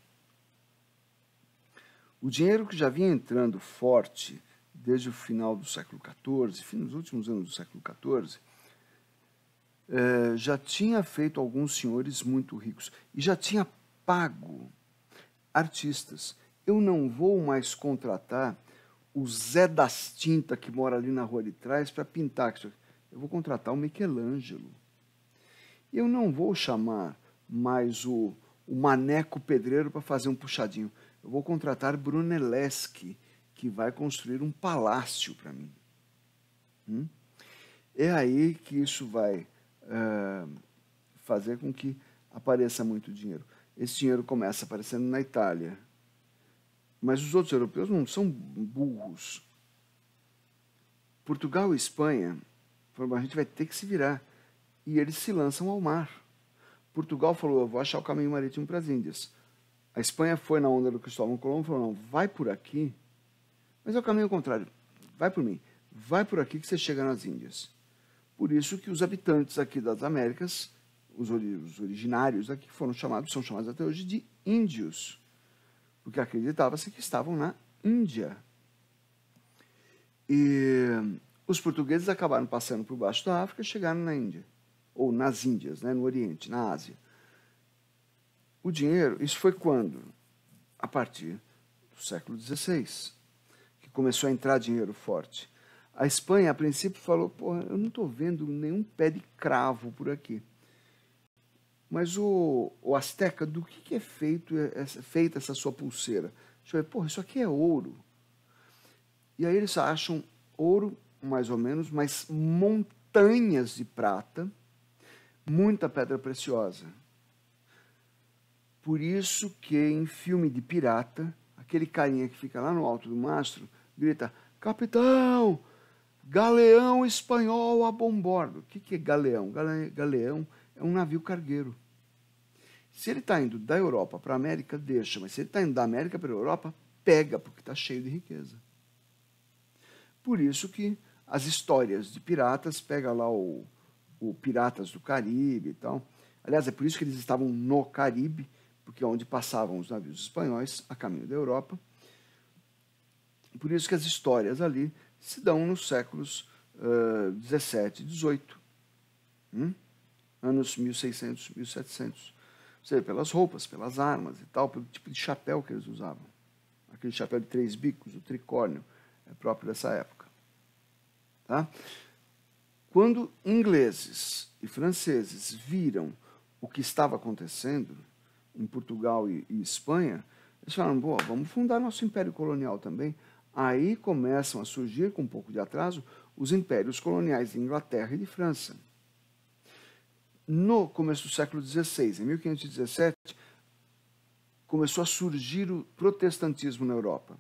O dinheiro que já vinha entrando forte desde o final do século quatorze, fim dos últimos anos do século quatorze, já tinha feito alguns senhores muito ricos e já tinha pago artistas. Eu não vou mais contratar o Zé das Tintas que mora ali na rua de trás para pintar. Eu vou contratar o Michelangelo. Eu não vou chamar mais o, o Maneco Pedreiro para fazer um puxadinho. Eu vou contratar Brunelleschi, que vai construir um palácio para mim. Hum? É aí que isso vai uh, fazer com que apareça muito dinheiro. Esse dinheiro começa aparecendo na Itália. Mas os outros europeus não são burros. Portugal e Espanha, a gente vai ter que se virar. E eles se lançam ao mar. Portugal falou, eu vou achar o caminho marítimo para as Índias. A Espanha foi na onda do Cristóvão Colombo e falou, não, vai por aqui. Mas é o caminho contrário. Vai por mim. Vai por aqui que você chega nas Índias. Por isso que os habitantes aqui das Américas, os originários aqui, foram chamados, são chamados até hoje de índios. Porque acreditava-se que estavam na Índia. E os portugueses acabaram passando por baixo da África e chegaram na Índia, ou nas Índias, né, no Oriente, na Ásia. O dinheiro, isso foi quando? A partir do século dezesseis, que começou a entrar dinheiro forte. A Espanha, a princípio, falou, porra, eu não estou vendo nenhum pé de cravo por aqui. Mas o, o Azteca, do que, que é, feito, é feita essa sua pulseira? Deixa eu ver, porra, isso aqui é ouro. E aí eles acham ouro, mais ou menos, mas montanhas de prata, muita pedra preciosa. Por isso que em filme de pirata, aquele carinha que fica lá no alto do mastro, grita, capitão, galeão espanhol a bom bordo. O que, que é galeão? Galeão é um navio cargueiro. Se ele está indo da Europa para a América, deixa. Mas se ele está indo da América para a Europa, pega, porque está cheio de riqueza. Por isso que as histórias de piratas, pega lá o, o Piratas do Caribe e tal. Aliás, é por isso que eles estavam no Caribe, porque é onde passavam os navios espanhóis a caminho da Europa. Por isso que as histórias ali se dão nos séculos dezessete e dezoito. Hum? Anos mil e seiscentos, mil e setecentos. seja, pelas roupas, pelas armas e tal, pelo tipo de chapéu que eles usavam. Aquele chapéu de três bicos, o tricórnio, é próprio dessa época. Tá? Quando ingleses e franceses viram o que estava acontecendo em Portugal e, e Espanha, eles falaram, boa, vamos fundar nosso império colonial também. Aí começam a surgir, com um pouco de atraso, os impérios coloniais de Inglaterra e de França. No começo do século dezesseis, em mil quinhentos e dezessete, começou a surgir o protestantismo na Europa.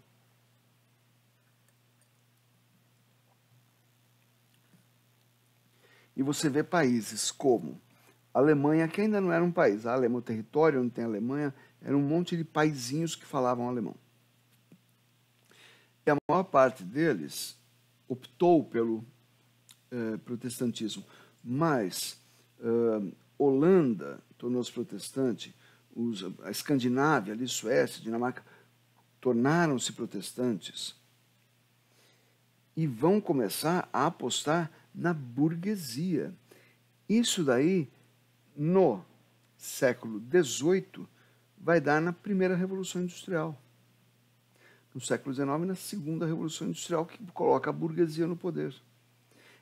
E você vê países como a Alemanha, que ainda não era um país, a Alemanha, o território onde tem a Alemanha, era um monte de paizinhos que falavam alemão. E a maior parte deles optou pelo eh, protestantismo, mas eh, Holanda tornou-se protestante, os, a Escandinávia, ali, Suécia, Dinamarca, tornaram-se protestantes e vão começar a apostar na burguesia. Isso daí, no século dezoito, vai dar na primeira Revolução Industrial. No século dezenove, na segunda Revolução Industrial, que coloca a burguesia no poder.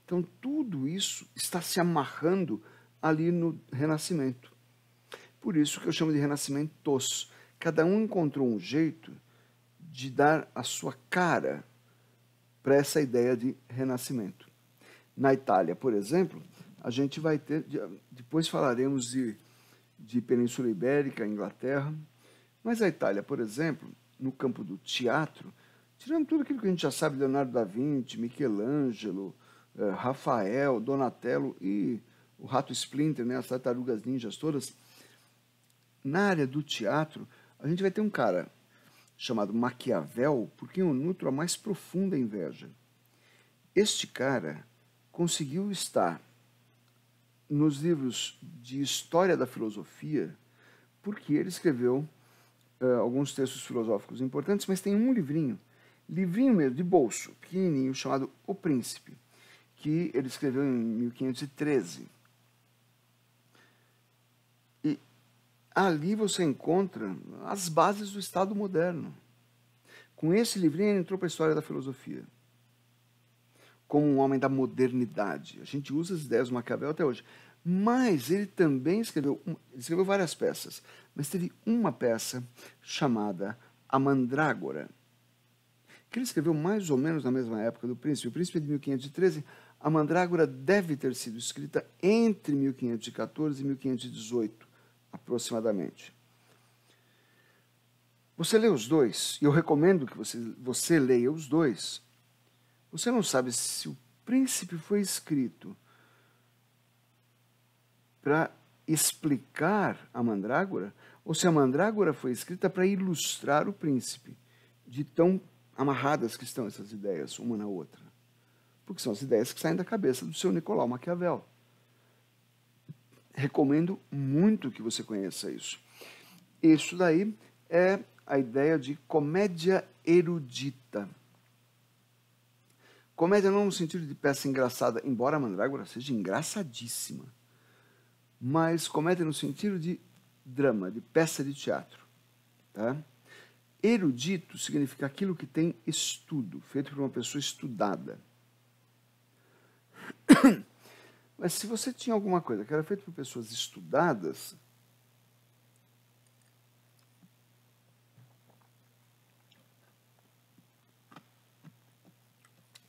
Então, tudo isso está se amarrando ali no Renascimento. Por isso que eu chamo de renascimentos. Cada um encontrou um jeito de dar a sua cara para essa ideia de renascimento. Na Itália, por exemplo, a gente vai ter... Depois falaremos de, de Península Ibérica, Inglaterra, mas a Itália, por exemplo... no campo do teatro, tirando tudo aquilo que a gente já sabe, Leonardo da Vinci, Michelangelo, Rafael, Donatello e o Rato Splinter, né, as tartarugas ninjas todas, na área do teatro, a gente vai ter um cara chamado Maquiavel, por quem eu nutro a mais profunda inveja. Este cara conseguiu estar nos livros de história da filosofia porque ele escreveu Uh, alguns textos filosóficos importantes, mas tem um livrinho, livrinho mesmo, de bolso, pequenininho, chamado O Príncipe, que ele escreveu em mil quinhentos e treze. E ali você encontra as bases do Estado moderno. Com esse livrinho ele entrou para a história da filosofia, como um homem da modernidade. A gente usa as ideias do Maquiavel até hoje. Mas ele também escreveu, ele escreveu várias peças, mas teve uma peça chamada A Mandrágora, que ele escreveu mais ou menos na mesma época do Príncipe. O Príncipe é de mil quinhentos e treze, A Mandrágora deve ter sido escrita entre mil quinhentos e quatorze e mil quinhentos e dezoito, aproximadamente. Você lê os dois, e eu recomendo que você, você leia os dois. Você não sabe se o Príncipe foi escrito para explicar a Mandrágora, ou se a Mandrágora foi escrita para ilustrar o Príncipe, de tão amarradas que estão essas ideias uma na outra. Porque são as ideias que saem da cabeça do seu Nicolau Maquiavel. Recomendo muito que você conheça isso. Isso daí é a ideia de comédia erudita. Comédia não no sentido de peça engraçada, embora a Mandrágora seja engraçadíssima, mas comédia no sentido de drama, de peça de teatro. Tá? Erudito significa aquilo que tem estudo, feito por uma pessoa estudada. Mas se você tinha alguma coisa que era feita por pessoas estudadas,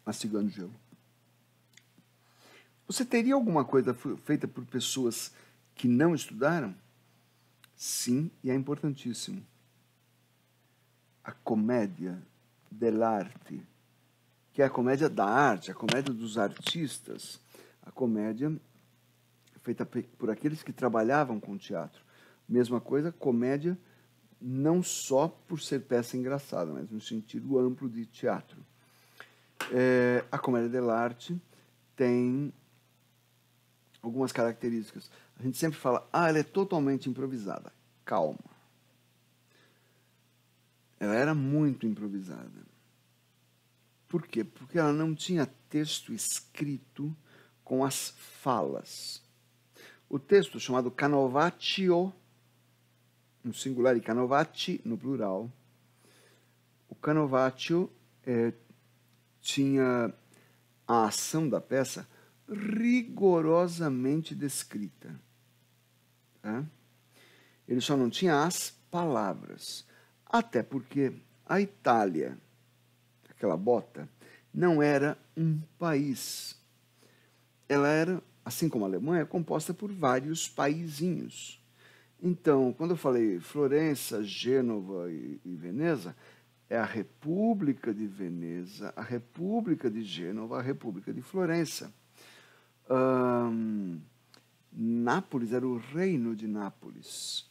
mastigando gelo, você teria alguma coisa feita por pessoas que não estudaram? Sim, e é importantíssimo. A comédia dell'arte, que é a comédia da arte, a comédia dos artistas, a comédia feita por aqueles que trabalhavam com teatro. Mesma coisa, comédia não só por ser peça engraçada, mas no sentido amplo de teatro. É, a comédia dell'arte tem algumas características. A gente sempre fala, ah, ela é totalmente improvisada. Calma. Ela era muito improvisada. Por quê? Porque ela não tinha texto escrito com as falas. O texto, chamado Canovacci, no singular e Canovacci no plural. O Canovaccio é, tinha a ação da peça rigorosamente descrita. Tá? Ele só não tinha as palavras, até porque a Itália, aquela bota, não era um país. Ela era, assim como a Alemanha, composta por vários paizinhos. Então, quando eu falei Florença, Gênova e, e Veneza, é a República de Veneza, a República de Gênova, a República de Florença. Hum, Nápoles era o reino de Nápoles.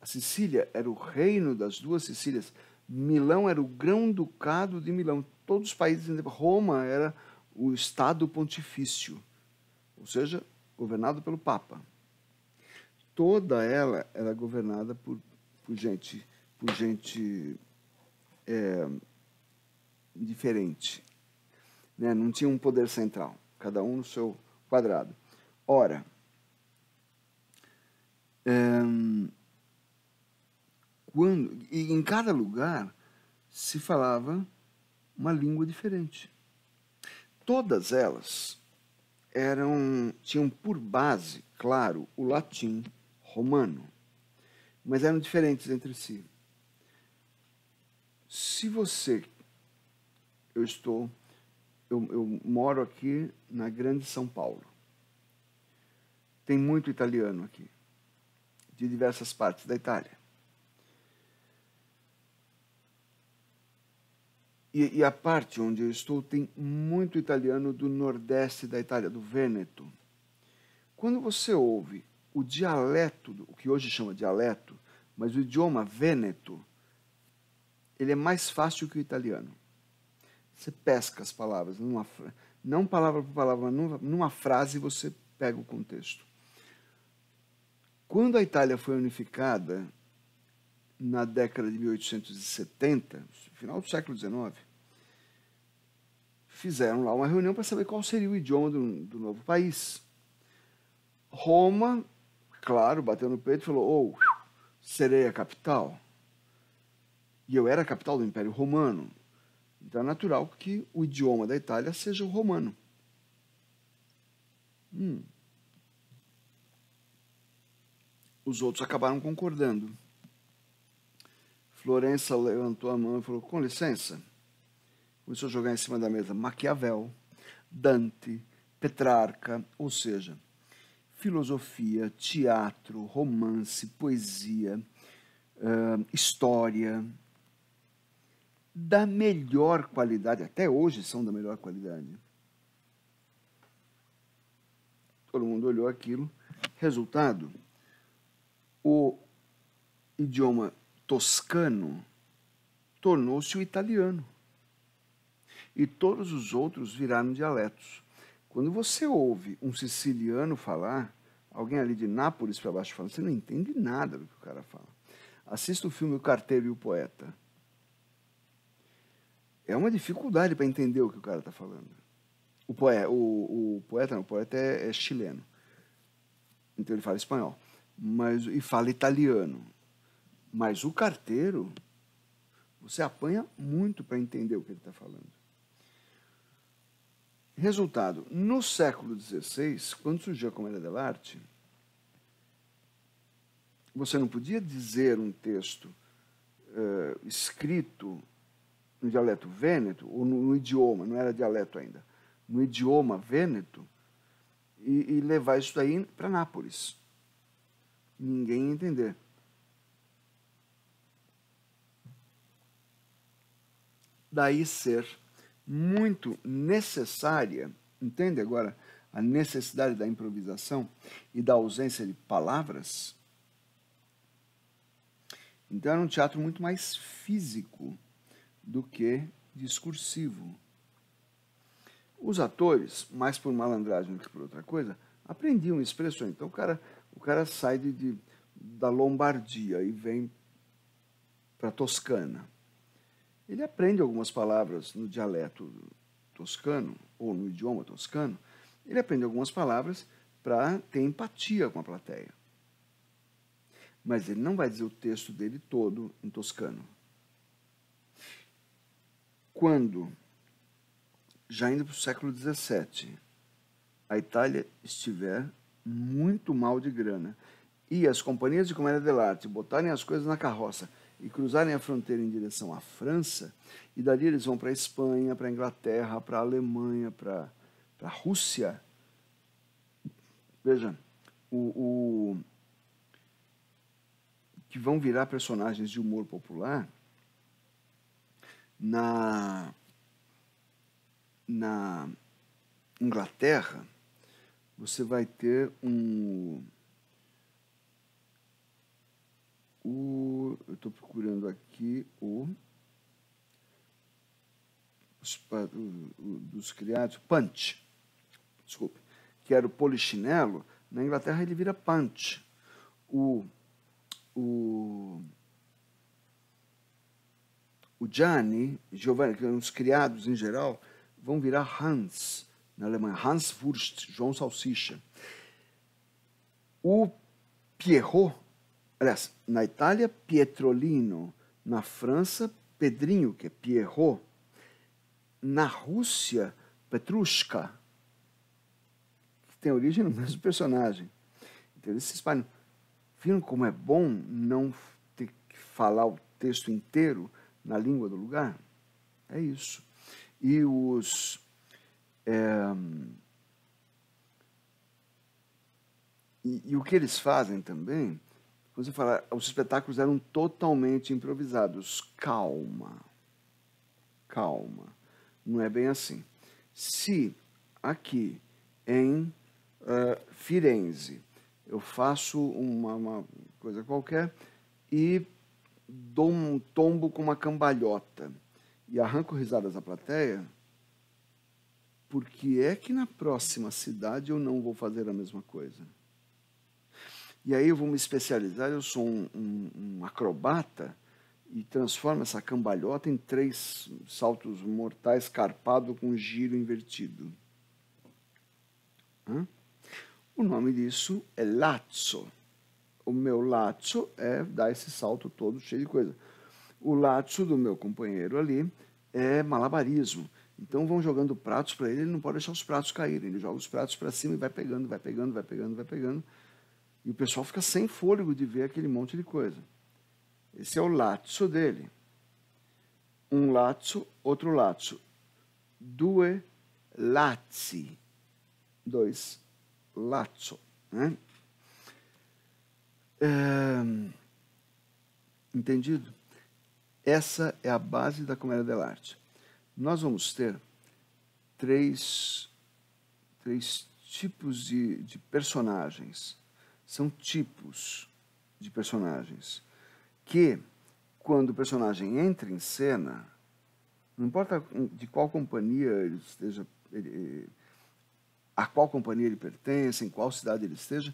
A Sicília era o reino das duas Sicílias. Milão era o grão-ducado de Milão. Todos os países, Roma era o Estado Pontifício, ou seja, governado pelo Papa. Toda ela era governada por, por gente, por gente é, diferente, né? Não tinha um poder central, cada um no seu quadrado. Ora, é, quando, e em cada lugar se falava uma língua diferente. Todas elas eram, tinham por base, claro, o latim romano, mas eram diferentes entre si. Se você, eu estou, eu, eu moro aqui na Grande São Paulo, tem muito italiano aqui, de diversas partes da Itália. E, e a parte onde eu estou tem muito italiano do nordeste da Itália, do Vêneto. Quando você ouve o dialeto, o que hoje chama dialeto, mas o idioma vêneto, ele é mais fácil que o italiano. Você pesca as palavras, numa, não palavra por palavra, mas numa, numa frase você pega o contexto. Quando a Itália foi unificada, na década de mil oitocentos e setenta, final do século dezenove, fizeram lá uma reunião para saber qual seria o idioma do, do novo país. Roma, claro, bateu no peito e falou, oh, serei a capital. E eu era a capital do Império Romano. Então é natural que o idioma da Itália seja o romano. Hum. Os outros acabaram concordando. Florença levantou a mão e falou, com licença. Começou a jogar em cima da mesa Maquiavel, Dante, Petrarca, ou seja, filosofia, teatro, romance, poesia, uh, história, da melhor qualidade, até hoje são da melhor qualidade. Todo mundo olhou aquilo. Resultado, o idioma toscano tornou-se o italiano. E todos os outros viraram dialetos. Quando você ouve um siciliano falar, alguém ali de Nápoles para baixo falando, você não entende nada do que o cara fala. Assista o filme O Carteiro e o Poeta. É uma dificuldade para entender o que o cara está falando. O poeta, o, o poeta, não, o poeta é, é chileno. Então ele fala espanhol. Mas, e fala italiano. Mas o carteiro, você apanha muito para entender o que ele está falando. Resultado, no século dezesseis, quando surgiu a comédia dell'arte, você não podia dizer um texto uh, escrito no dialeto vêneto, ou no, no idioma, não era dialeto ainda, no idioma vêneto, e, e levar isso daí para Nápoles. Ninguém ia entender. Daí ser muito necessária, entende agora a necessidade da improvisação e da ausência de palavras? Então era um teatro muito mais físico do que discursivo. Os atores, mais por malandragem do que por outra coisa, aprendiam expressões. Então o cara, o cara sai de, de, da Lombardia e vem para a Toscana. Ele aprende algumas palavras no dialeto toscano, ou no idioma toscano, ele aprende algumas palavras para ter empatia com a plateia. mas ele não vai dizer o texto dele todo em toscano. Quando, já indo para o século dezessete, a Itália estiver muito mal de grana e as companhias de comédia dell'arte botarem as coisas na carroça e cruzarem a fronteira em direção à França, e dali eles vão para a Espanha, para a Inglaterra, para a Alemanha, para a Rússia. Veja, o, o que vão virar personagens de humor popular na, na Inglaterra, você vai ter um... O, eu estou procurando aqui o, os, o, o dos criados, punch, desculpe, que era o polichinelo. Na Inglaterra ele vira punch. O, o, o Gianni, Giovanni, que eram os criados em geral, vão virar Hans, na Alemanha, Hans Wurst, João Salsicha. O Pierrot, aliás, na Itália, Pietrolino. Na França, Pedrinho, que é Pierrot. Na Rússia, Petrushka, que tem origem no mesmo personagem. Então, eles se espalham. Viram como é bom não ter que falar o texto inteiro na língua do lugar? É isso. E os... É, e, e o que eles fazem também... Você fala, os espetáculos eram totalmente improvisados. Calma, calma, não é bem assim. Se aqui em uh, Firenze eu faço uma, uma coisa qualquer e dou um tombo com uma cambalhota e arranco risadas da plateia, por que é que na próxima cidade eu não vou fazer a mesma coisa? E aí eu vou me especializar, eu sou um, um, um acrobata e transformo essa cambalhota em três saltos mortais carpado com giro invertido. Hã? O nome disso é lazzo. O meu lazzo é dar esse salto todo cheio de coisa. O lazzo do meu companheiro ali é malabarismo. Então vão jogando pratos para ele, ele não pode deixar os pratos caírem. Ele joga os pratos para cima e vai pegando, vai pegando, vai pegando, vai pegando. E o pessoal fica sem fôlego de ver aquele monte de coisa. Esse é o lazzo dele. Um lazzo, outro lazzo. Due lazzi. Dois lazzo. Né? É... Entendido? Essa é a base da comédia dell'arte. Nós vamos ter três, três tipos de, de personagens. São tipos de personagens que, quando o personagem entra em cena, não importa de qual companhia ele esteja, ele, a qual companhia ele pertence, em qual cidade ele esteja,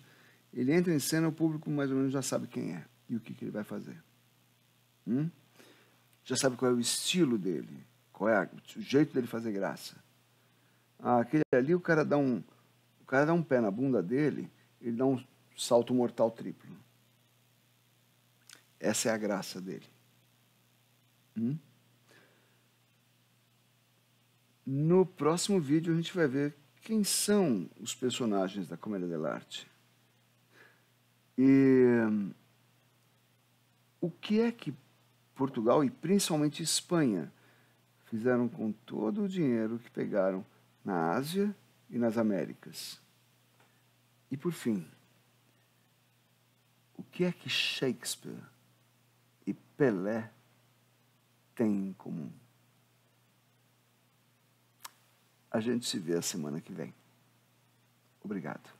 ele entra em cena, o público mais ou menos já sabe quem é e o que, que ele vai fazer. Hum? Já sabe qual é o estilo dele, qual é o jeito dele fazer graça. Ah, aquele ali, o cara dá um, o cara dá um pé na bunda dele, ele dá um salto mortal triplo. Essa é a graça dele. Hum? No próximo vídeo a gente vai ver quem são os personagens da comédia dell'arte. E o que é que Portugal e principalmente Espanha fizeram com todo o dinheiro que pegaram na Ásia e nas Américas. E por fim... O que é que Shakespeare e Pelé têm em comum? A gente se vê a semana que vem. Obrigado.